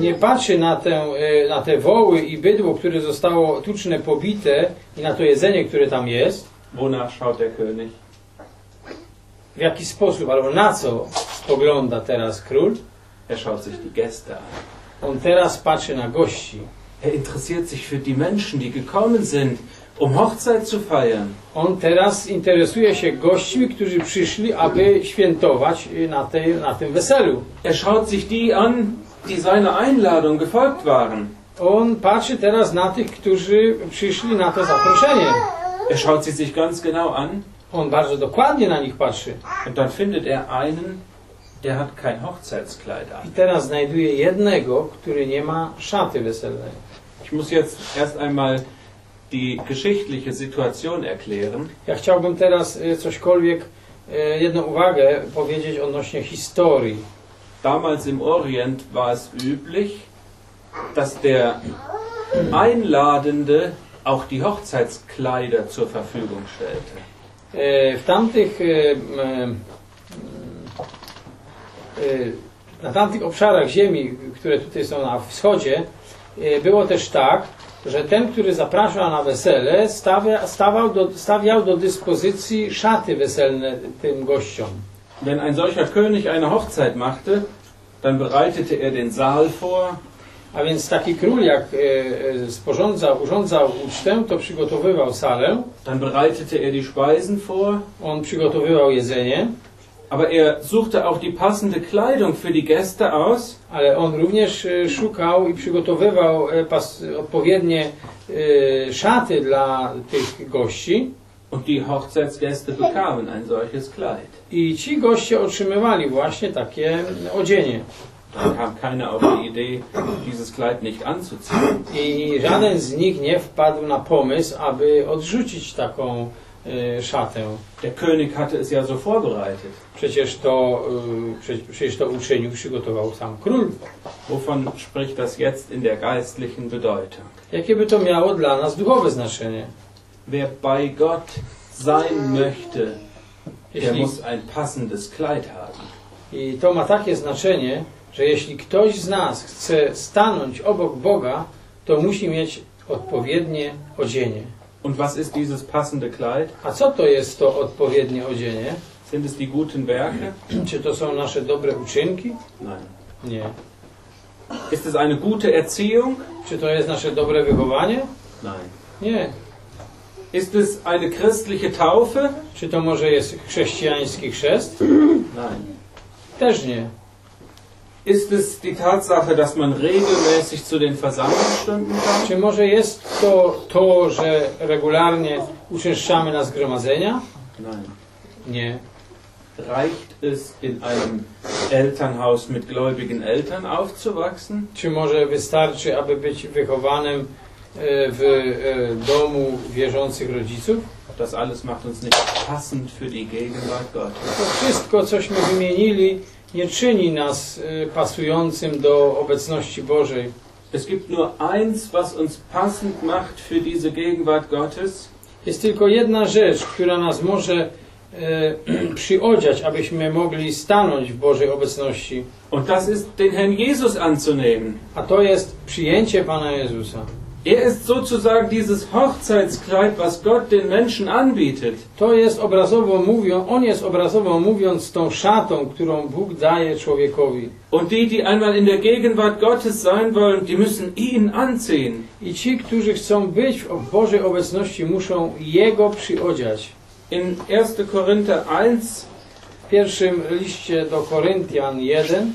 nie patrzy na tę, na te woły i bydło, które zostało tuczne pobite, i na to jedzenie, które tam jest. Wonach schaut der König? W jaki sposób, albo na co spogląda teraz król? Er schaut sich die Gäste an. On teraz patrzy na gości. Er interessiert sich für die Menschen, die gekommen sind, um Hochzeit zu feiern. On teraz interesuje się gośćmi, którzy przyszli, aby świętować na, te, na tym weselu. Er schaut sich die an, die seiner Einladung gefolgt waren. On patrzy teraz na tych, którzy przyszli na to zaproszenie. Er schaut sie sich ganz genau an. On bardzo dokładnie na nich patrzy. Und dann findet er einen, der hat kein Hochzeitskleid an. I teraz znajduje jednego, który nie ma szaty weselnej. Ich muss jetzt erst einmal die geschichtliche Situation erklären. Ja chciałbym teraz cośkolwiek, jedną uwagę powiedzieć odnośnie historii. Damals im Orient war es üblich, dass der Einladende auch die Hochzeitskleider zur Verfügung stellte. W tamtych, na tamtych obszarach ziemi, które tutaj są na wschodzie, było też tak, że ten, który zapraszał na wesele, stawia, stawał do, stawiał do dyspozycji szaty weselne tym gościom. Wenn ein solcher König eine Hochzeit machte, dann bereitete er den Saal vor. A więc taki król, jak sporządzał, urządzał ucztę, to przygotowywał salę. Dann bereitete er die Speisen vor. On przygotowywał jedzenie. Aber er suchte auch die passende Kleidung für die Gäste aus. Ale on również szukał i przygotowywał pas, odpowiednie e, szaty dla tych gości. Und die Hochzeitsgäste bekamen ein solches Kleid. I ci goście otrzymywali właśnie takie odzienie. Dann kam keiner auf die Idee, dieses Kleid nicht anzuziehen. I żaden z nich nie wpadł na pomysł, aby odrzucić taką szatę. Der König hatte es ja so vorbereitet. Przecież to, prze, przecież to uczynił, przygotował sam król. Wovon spricht das jetzt in der geistlichen Bedeutung? Jakie by to miało dla nas duchowe znaczenie? Wer bei Gott sein möchte, der muss ein passendes Kleid haben. I to ma takie znaczenie, że jeśli ktoś z nas chce stanąć obok Boga, to musi mieć odpowiednie odzienie. Und was ist dieses passende Kleid? A co to jest to odpowiednie odzienie? Sind es die guten Werke? Czy to są nasze dobre uczynki? Nein. Nie. Ist es eine gute Erziehung? Czy to jest nasze dobre wychowanie? Nein. Nie. Ist es eine christliche Taufe? Czy to może jest chrześcijański chrzest? Nein. Też nie. Ist es die Tatsache, dass man regelmäßig zu den Versammlungsstunden kommt? Czy może jest to to, że regularnie uczęszczamy na zgromadzenia? Nein. Nie. Reicht es in einem Elternhaus mit gläubigen Eltern aufzuwachsen? Czy może wystarczy, aby być wychowanym w domu wierzących rodziców? Das alles macht uns nicht passend für die Gegenwart Gottes. To wszystko, cośmy wymienili, nie czyni nas pasującym do obecności Bożej. Es gibt nur eins, was uns passend macht für diese Gegenwart Gottes. Jest tylko jedna rzecz, która nas może e, przyodziać, abyśmy mogli stanąć w Bożej obecności. Und das ist den Herrn Jesus anzunehmen. A to jest przyjęcie Pana Jezusa. Er ist sozusagen dieses Hochzeitskleid, was Gott den Menschen anbietet. To jest obrazowo mówiąc, on jest obrazowo mówiąc tą szatą, którą Bóg daje człowiekowi. Und die, die einmal in der Gegenwart Gottes sein wollen, die müssen ihn anziehen. I ci, którzy chcą być w Bożej obecności, muszą Jego przyodziać. In ersten Korinther eins, w pierwszym liście do Koryntian jeden,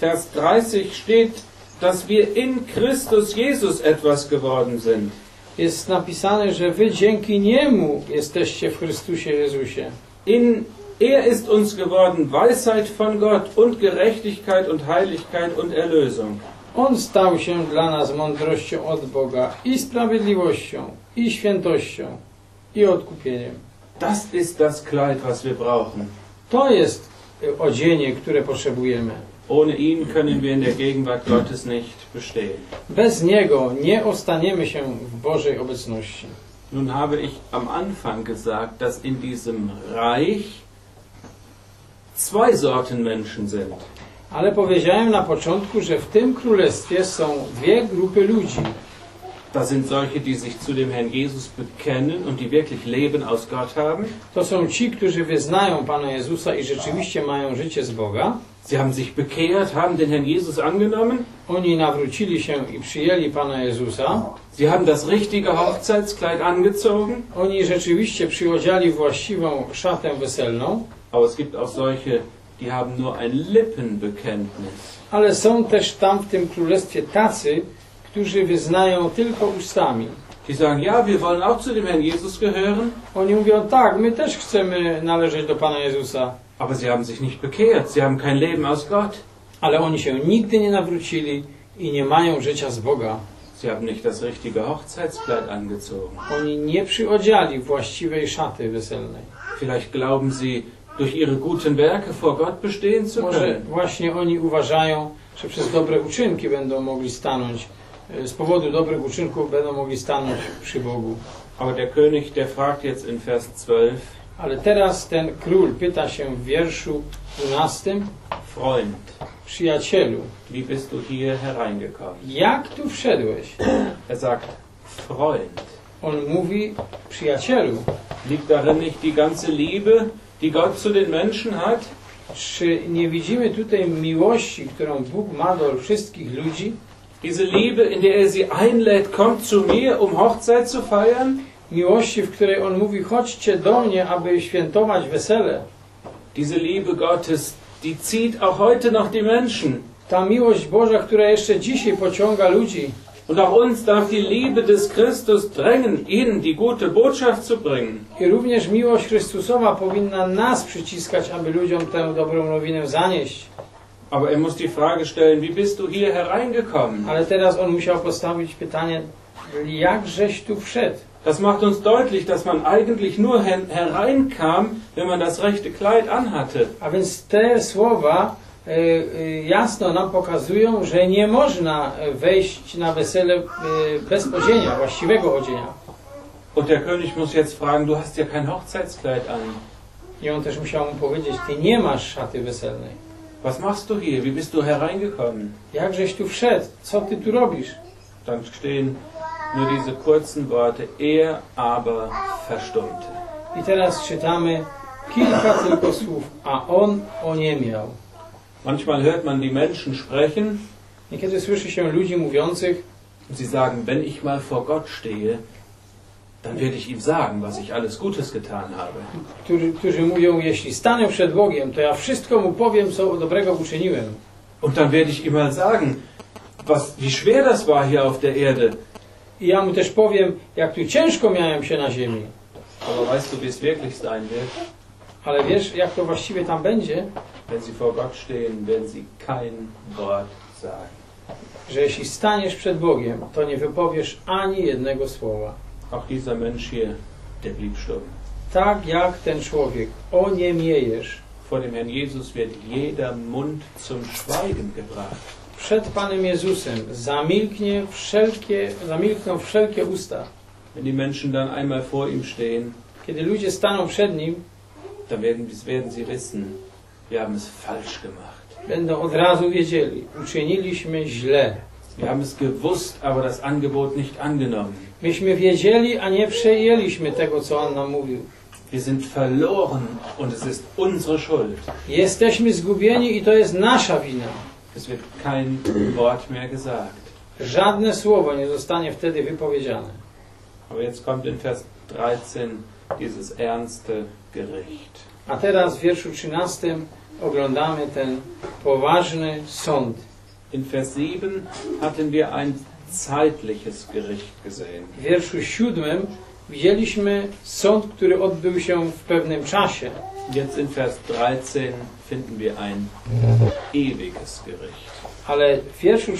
Vers dreißig steht, dass wir in Christus Jesus etwas geworden sind. Jest napisane, że wy dzięki Niemu jesteście w Chrystusie Jezusie. In Er ist uns geworden Weisheit von Gott und Gerechtigkeit und Heiligkeit und Erlösung. On stał się dla nas mądrością od Boga i sprawiedliwością i świętością i odkupieniem. Das ist das Kleid, was wir brauchen. To jest odzienie, które potrzebujemy. Ohne ihn können wir in der Gegenwart Gottes nicht bestehen. Bez niego nie ostaniemy się w Bożej obecności. Nun habe ich am Anfang gesagt, dass in diesem Reich zwei Sorten Menschen sind. Ale powiedziałem na początku, że w tym królestwie są dwie grupy ludzi. Da sind solche, die sich zu dem Herrn Jesus bekennen und die wirklich Leben aus Gott haben. To są ci, którzy wyznają Pana Jezusa i rzeczywiście mają życie z Boga. Sie haben sich bekehrt, haben den Herrn Jesus angenommen. Oni nawrócili się i przyjęli Pana Jezusa. Sie haben das richtige Hochzeitskleid angezogen. Oni rzeczywiście przyodziali właściwą szatę weselną. Aber es gibt auch solche, die haben nur ein Lippenbekenntnis. Ale są też tam w tym królestwie tacy, którzy wyznają tylko ustami. Die sagen, ja, wir wollen auch zu dem Herrn Jesus gehören. Oni mówią, tak, my też chcemy należeć do Pana Jezusa. Aber sie haben sich nicht bekehrt, sie haben kein Leben aus Gott. Ale oni się nigdy nie nawrócili i nie mają życia z Boga. Sie haben nicht das richtige Hochzeitskleid angezogen. Oni nie przyodziali właściwej szaty weselnej. Vielleicht glauben sie, durch ihre guten Werke vor Gott bestehen zu können. Może właśnie oni uważają, że przez dobre uczynki będą mogli stanąć, z powodu dobrych uczynków będą mogli stanąć przy Bogu. Aber der König, der fragt jetzt in Vers zwölf. Ale teraz ten król pyta się w wierszu dwunastym. Freund, przyjacielu, wie bist du hier hereingekommen? Jak tu wszedłeś? Er sagt, Freund. On mówi, przyjacielu. Liegt darin nicht die ganze Liebe, die Gott zu den Menschen hat? Czy nie widzimy tutaj miłości, którą Bóg ma do wszystkich ludzi? Diese Liebe, in der er sie einlädt, kommt zu mir, um Hochzeit zu feiern. Miłości, w której on mówi, chodźcie do mnie, aby świętować wesele. Diese Liebe Gottes, die zieht auch heute noch die Menschen. Ta miłość Boża, która jeszcze dzisiaj pociąga ludzi. Und auch uns darf die Liebe des Christus drängen, ihnen die gute Botschaft zu bringen. I również miłość Chrystusowa powinna nas przyciskać, aby ludziom tę dobrą nowinę zanieść. Aber er muss die Frage stellen, wie bist du hier hereingekommen? Ale teraz on musiał postawić pytanie, jakżeś tu wszedł? Das macht uns deutlich, dass man eigentlich nur hereinkam, wenn man das rechte Kleid anhatte. A więc te słowa jasno nam pokazują, że nie można wejść na wesele bez odzienia, właściwego odzienia. Und der König muss jetzt fragen, du hast ja kein Hochzeitskleid an. I on też musiał mu powiedzieć, ty nie masz szaty weselnej. Was machst du hier? Wie bist du hereingekommen? Jakżeś tu wszedł? Co ty tu robisz? Dann stehen nur diese kurzen Worte, er aber verstummte. I teraz czytamy kilka tylko słów, a on oniemiał. Manchmal hört man die Menschen sprechen. Niekiedy słyszy się ludzi mówiących. Sie sagen, wenn ich mal vor Gott stehe, dann werde ich ihm sagen, was ich alles Gutes getan habe. Którzy, którzy mówią, jeśli stanę przed Bogiem, to ja wszystko mu powiem, co dobrego uczyniłem. Und dann werde ich ihm mal sagen, was, wie schwer das war hier auf der Erde. I ja mu też powiem, jak tu ciężko miałem się na ziemi. Aber weißt du, wie es wirklich sein wird? Ale wiesz, jak to właściwie tam będzie? Wenn sie vor Gott stehen, werden sie kein Wort sagen. Że jeśli staniesz przed Bogiem, to nie wypowiesz ani jednego słowa. Auch dieser Mensch hier, der blieb stumm. Tak jak ten człowiek, oniemiejesz. Vor dem Herrn Jesus wird jeder Mund zum Schweigen gebracht. Przed Panem Jezusem zamilknie wszelkie, zamilkną wszelkie usta. Wenn die Menschen dann einmal vor ihm stehen, kiedy ludzie staną przed nim, dann werden, werden sie wissen, wir haben es falsch gemacht. Będą od razu wiedzieli, uczyniliśmy źle. Wir haben es gewusst, aber das Angebot nicht angenommen. Myśmy wiedzieli, a nie przejęliśmy tego, co on nam mówił. Wir sind verloren und es ist unsere Schuld. Jesteśmy zgubieni i to jest nasza wina. Es wird kein Wort mehr gesagt. Żadne słowo nie zostanie wtedy wypowiedziane. Aber jetzt kommt in Vers dreizehn dieses ernste Gericht. A teraz w wierszu trzynastym oglądamy ten poważny sąd. In Vers sieben hatten wir ein zeitliches Gericht gesehen. W wierszu siódmym widzieliśmy sąd, który odbył się w pewnym czasie. Jetzt in Vers dreizehn finden wir ein ewiges Gericht. Ale w wierszu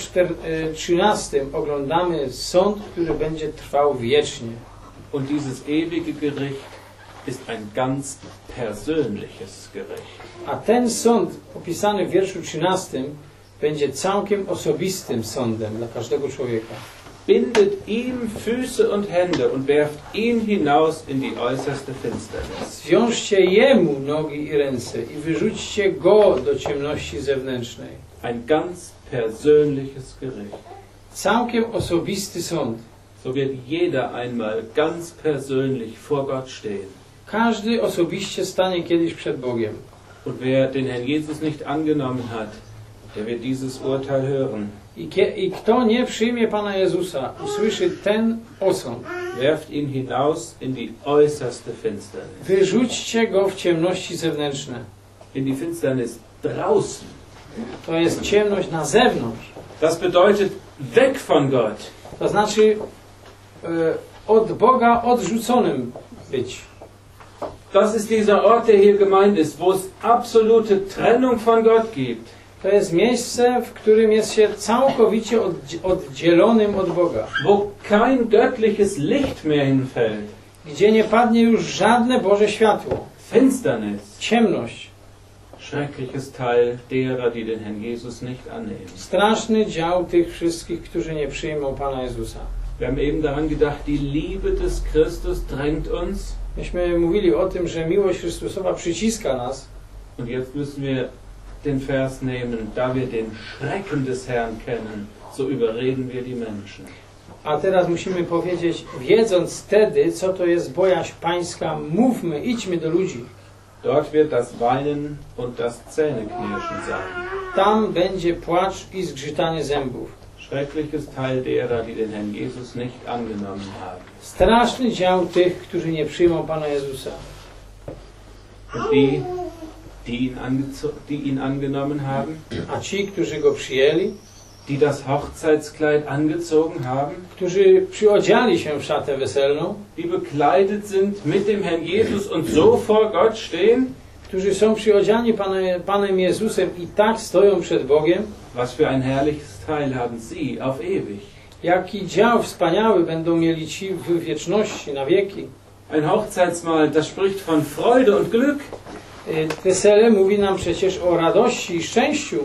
trzynastym oglądamy sąd, który będzie trwał wiecznie. Und dieses ewige Gericht ist ein ganz persönliches Gericht. A ten sąd opisany w wierszu trzynastym będzie całkiem osobistym sądem dla każdego człowieka. Bindet ihm Füße und Hände und werft ihn hinaus in die äußerste Finsternis. Zwiążcie jemu nogi i ręce i wyrzućcie go do ciemności zewnętrznej. Ein ganz persönliches Gericht. Całkiem osobisty sąd. So wird jeder einmal ganz persönlich vor Gott stehen. Każdy osobiście stanie kiedyś przed Bogiem. Und wer den Herrn Jesus nicht angenommen hat, der wird dieses Urteil hören. I, I kto nie przyjmie Pana Jezusa, usłyszy ten osąd. Werft ihn hinaus in die äußerste Finsternis. Wyrzućcie go w ciemności zewnętrzne. In die Finsternis draußen. To jest ciemność na zewnątrz. Das bedeutet weg von Gott. To znaczy e, od Boga odrzuconym być. Das ist dieser Ort, der hier gemeint ist, wo es absolute Trennung von Gott gibt. To jest miejsce, w którym jest się całkowicie oddzielonym od Boga. Wo kein göttliches Licht mehr hinfällt. Gdzie nie padnie już żadne Boże światło. Finsternis. Ciemność. Schreckliches Teil derer, die den Herrn Jesus nicht annehmen. Straszny dział tych wszystkich, którzy nie przyjmą Pana Jezusa. Wir haben eben daran gedacht, die Liebe des Christus drängt uns. Myśmy mówili o tym, że miłość Chrystusowa przyciska nas. Und jetzt müssen wir den Vers nehmen, da wir den Schrecken des Herrn kennen, so überreden wir die Menschen. A teraz musimy powiedzieć, wiedząc wtedy, co to jest bojaźń Pańska, mówmy, idźmy do ludzi. Dort wird das Weinen und das Zähneknirschen sein. Tam będzie płacz i zgrzytanie zębów. Schreckliches Teil derer, die den Herrn Jesus nicht angenommen haben. Straszny dział tych, którzy nie przyjmą Pana Jezusa. Die Die ihn, die ihn angenommen haben, a ci, którzy go przyjęli, die das Hochzeitskleid angezogen haben, którzy przyodziali się w szatę weselną, die bekleidet sind mit dem Herrn Jesus und so vor Gott stehen, którzy są przyodziani Panem, Panem Jezusem i tak stoją przed Bogiem, was für ein herrliches Teil haben sie auf ewig. Jaki dział wspaniały będą mieli ci w wieczności, na wieki. Ein Hochzeitsmahl, das spricht von Freude und Glück. Wesele mówi nam przecież o radości i szczęściu.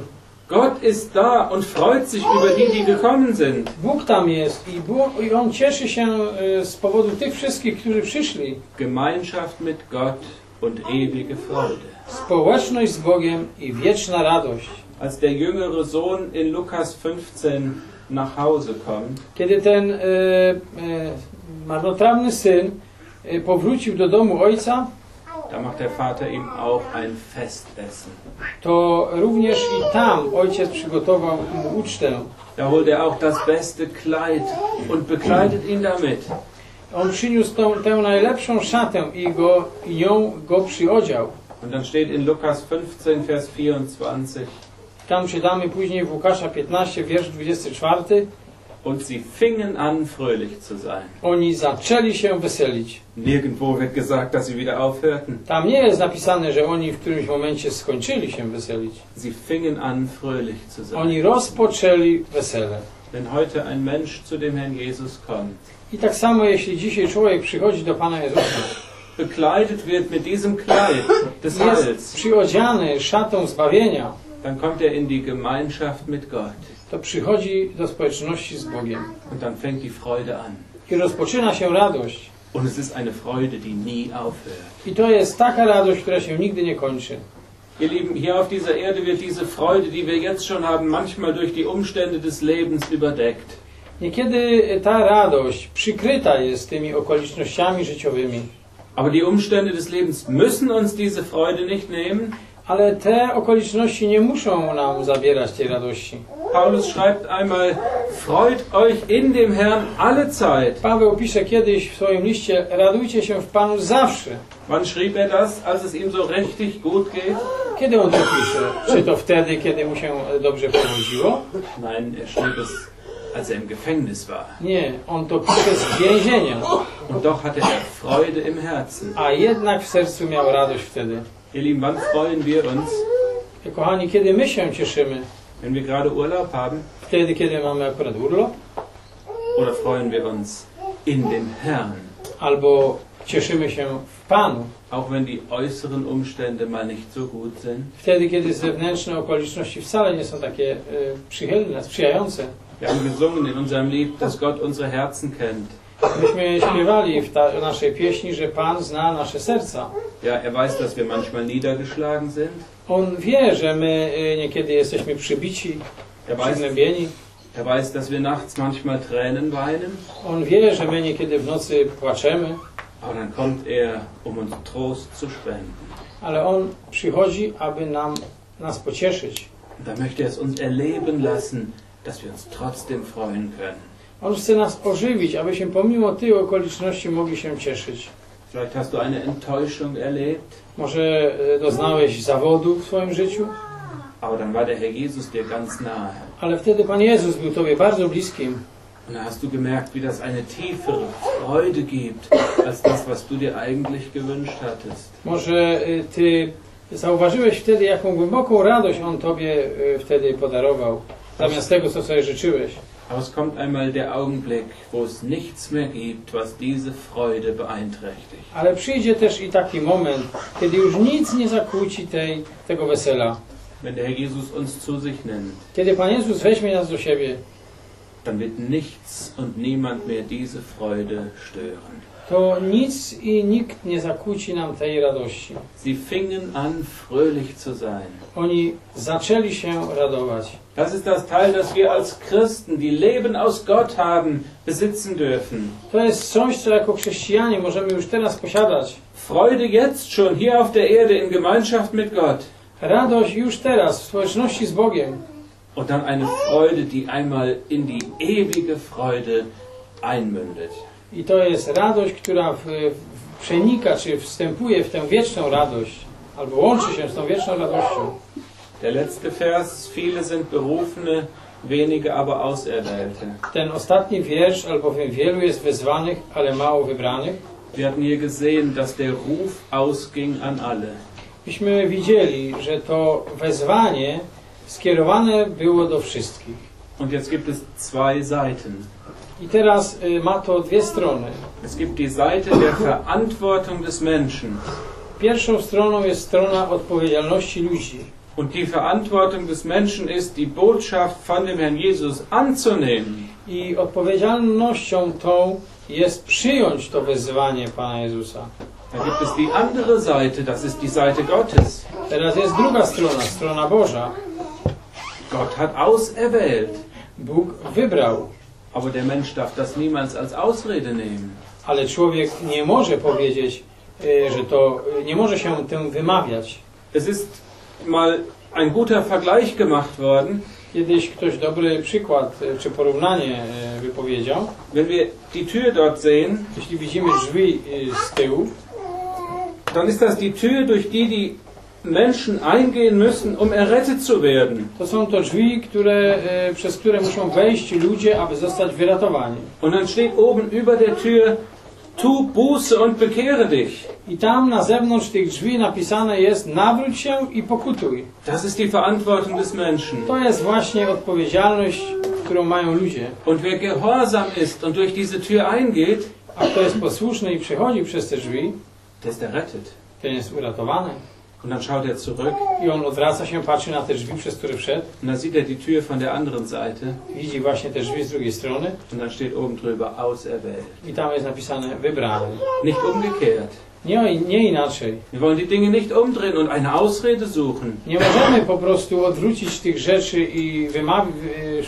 Gott ist da und freut sich über die, die gekommen sind. Bóg tam jest i, Bóg, i On cieszy się z powodu tych wszystkich, którzy przyszli. Gemeinschaft mit Gott und ewige Freude. Społeczność z Bogiem i wieczna radość. Als der jüngere Sohn in Lukas fünfzehn nach Hause kommt, kiedy ten e, e, marnotrawny syn e, powrócił do domu ojca, da macht der Vater ihm auch ein Festessen. To również i tam ojciec przygotował mu ucztę. Da holt er auch das beste Kleid und bekleidet ihn damit. On przyniósł tą, tę najlepszą szatę i go, i ją go przyodział. Und dann steht in Lukas fünfzehn Vers vierundzwanzig. Tam czytamy później w Łukasza piętnaście wiersz dwudziesty czwarty. Und sie fingen an, fröhlich zu sein. Oni zaczęli się weselić. Nirgendwo wird gesagt, dass sie wieder aufhörten. Tam nie jest napisane, że oni w którymś momencie skończyli się weselić. Sie fingen an, fröhlich zu sein. Oni rozpoczęli wesele. Wenn heute ein Mensch zu dem Herrn Jesus kommt. I tak samo, jeśli dzisiaj człowiek przychodzi do Pana Jezusa. Bekleidet wird mit diesem Kleid des Heils. Jest przyodziany szatą zbawienia. Dann kommt er in die Gemeinschaft mit Gott. To przychodzi do społeczności z Bogiem. Und dann fängt die Freude an. I rozpoczyna się radość. Und es ist eine Freude, die nie aufhört. I to jest taka radość, która się nigdy nie kończy. Ihr Lieben, hier auf dieser Erde wird diese Freude, die wir jetzt schon haben, manchmal durch die Umstände des Lebens überdeckt. Niekiedy ta radość przykryta jest tymi okolicznościami życiowymi. Aber die Umstände des Lebens müssen uns diese Freude nicht nehmen. Ale te okoliczności nie muszą nam zabierać tej radości. Paulus schreibt einmal, freut euch in dem Herrn alle Zeit. Paweł pisze kiedyś w swoim liście, radujcie się w Panu zawsze. Wann schrieb er das, als es ihm so richtig gut geht? Kiedy on to pisze? Czy to wtedy, kiedy mu się dobrze powodziło? Nein, er schrieb es als er im Gefängnis war. Nie, on to pisze z więzienia. Und doch hatte er Freude im Herzen. A jednak w sercu miał radość wtedy. Ihr Lieben, wann freuen wir uns? Kochani, kiedy my się cieszymy? Wenn wir gerade Urlaub haben? Wtedy, kiedy mamy akurat urlop? Oder freuen wir uns in dem Herrn? Albo cieszymy się w Panu. Auch wenn die äußeren Umstände mal nicht so gut sind. Wtedy, kiedy zewnętrzne okoliczności wcale nie są takie e, przychylne, sprzyjające. Wir haben gesungen in unserem Lied, dass Gott unsere Herzen kennt. Myśmy śpiewali w ta, naszej pieśni, że Pan zna nasze serca. Ja, er weiß, dass wir manchmal niedergeschlagen sind. On wie, że my e, niekiedy jesteśmy przybici, er przygnębieni. Er weiß, dass wir nachts manchmal Tränen weinen. On wie, że my niekiedy w nocy płaczemy. Aber dann kommt er, um uns Trost zu spenden. Ale on przychodzi, aby nam nas pocieszyć. Da möchte er es uns erleben lassen, dass wir uns trotzdem freuen können. On chce nas ożywić, abyśmy pomimo tych okoliczności mogli się cieszyć. Vielleicht hast du eine Enttäuschung erlebt. Może doznałeś zawodu w swoim życiu. Aber dann war der Herr Jesus dir ganz nahe. Ale wtedy Pan Jezus był tobie bardzo bliskim. Und da hast du gemerkt, wie das eine tiefere Freude gibt, als das, was du dir eigentlich gewünscht hattest. Może ty zauważyłeś wtedy, jaką głęboką radość on tobie wtedy podarował, zamiast tego, co sobie życzyłeś. Aber es kommt einmal der Augenblick, wo es nichts mehr gibt, was diese Freude beeinträchtigt. Ale przyjdzie też i taki moment, kiedy już nic nie zakłóci tej, tego wesela. Wenn der Herr Jesus uns zu sich nimmt. Kiedy Pan Jezus weźmie nas do siebie. Dann wird nichts und niemand mehr diese Freude stören. To nic i nikt nie zakłóci nam tej radości. Sie fingen an, fröhlich zu sein. Oni zaczęli się radować. Das ist das Teil, das wir als Christen, die Leben aus Gott haben, besitzen dürfen. To jest coś, co jako chrześcijanie możemy już teraz posiadać. Freude jetzt schon hier auf der Erde in Gemeinschaft mit Gott. Radość już teraz w społeczności z Bogiem. Und dann eine Freude, die einmal in die ewige Freude einmündet. I to jest radość, która w, w, przenika, czy wstępuje w tę wieczną radość, albo łączy się z tą wieczną radością. Der letzte Vers, viele sind berufene, wenige aber auserwählte. Ten ostatni wiersz, albowiem wielu jest wezwanych, ale mało wybranych. Wir hatten hier gesehen, dass der Ruf ausging an alle. Myśmy widzieli, że to wezwanie skierowane było do wszystkich. Und jetzt gibt es zwei Seiten. I teraz y, ma to dwie strony. Es gibt die Seite der Verantwortung des Menschen. Pierwszą stroną jest strona odpowiedzialności ludzi. Und die Verantwortung des Menschen ist, die Botschaft von dem Herrn Jesus anzunehmen. I odpowiedzialnością tą jest przyjąć to wezwanie Pana Jezusa. Da gibt es die andere Seite, das ist die Seite Gottes. Teraz jest druga strona, strona Boża. Gott hat auserwählt. Bóg wybrał. Aber der Mensch darf das niemals als Ausrede nehmen. Ale człowiek nie może powiedzieć, że to nie może się tym wymawiać. Es ist mal ein guter Vergleich gemacht worden. Kiedyś ktoś dobry przykład czy porównanie wypowiedział. Wenn wir die Tür dort sehen, jeśli widzimy drzwi z tyłu, dann ist das die Tür, durch die die Menschen eingehen müssen, um errettet zu werden. To są to drzwi, które, e, przez które muszą wejść ludzie, aby zostać wyratowani. Und dann steht oben über der Tür: Tu Buße und bekehre dich. I tam na zewnątrz tych drzwi napisane jest: nawróć się i pokutuj. Das ist die Verantwortung des Menschen. To jest właśnie odpowiedzialność, którą mają ludzie. Und wer gehorsam ist und durch diese Tür eingeht, a kto jest posłuszny i przechodzi przez te drzwi, der ist errettet. Ten jest uratowany. Und dann schaut er zurück. I on odwraca się, patrzy na te drzwi, przez które wszedł. Und dann sieht er die Tür von der anderen Seite. Widzi właśnie te drzwi z drugiej strony. Und dann steht oben drüber: auserwählt. I tam jest napisane: wybrany. Nicht umgekehrt. Nie, nie inaczej. Wir wollen die Dinge nicht umdrehen und eine Ausrede suchen. Nie możemy po prostu odwrócić tych rzeczy i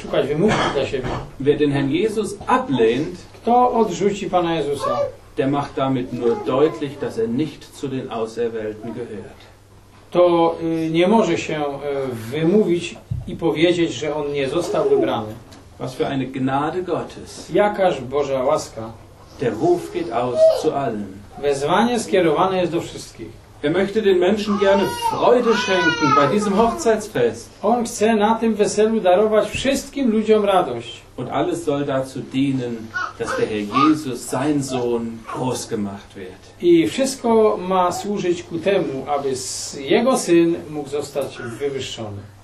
szukać wymówki dla siebie. Wer den Herrn Jesus ablehnt, kto odrzuci Pana Jezusa, der macht damit nur deutlich, dass er nicht zu den Auserwählten gehört. To nie może się wymówić i powiedzieć, że on nie został wybrany. Was für eine Gnade Gottes. Jakaż Boża łaska. Der Ruf geht aus zu allen. Wezwanie skierowane jest do wszystkich. Er möchte den Menschen gerne Freude schenken bei diesem Hochzeitsfest. On chce na tym weselu darować wszystkim ludziom radość. Und alles soll dazu dienen, dass der Herr Jesus, sein Sohn, groß gemacht wird. I wszystko ma służyć ku temu, aby jego syn mógł zostać wywyższony.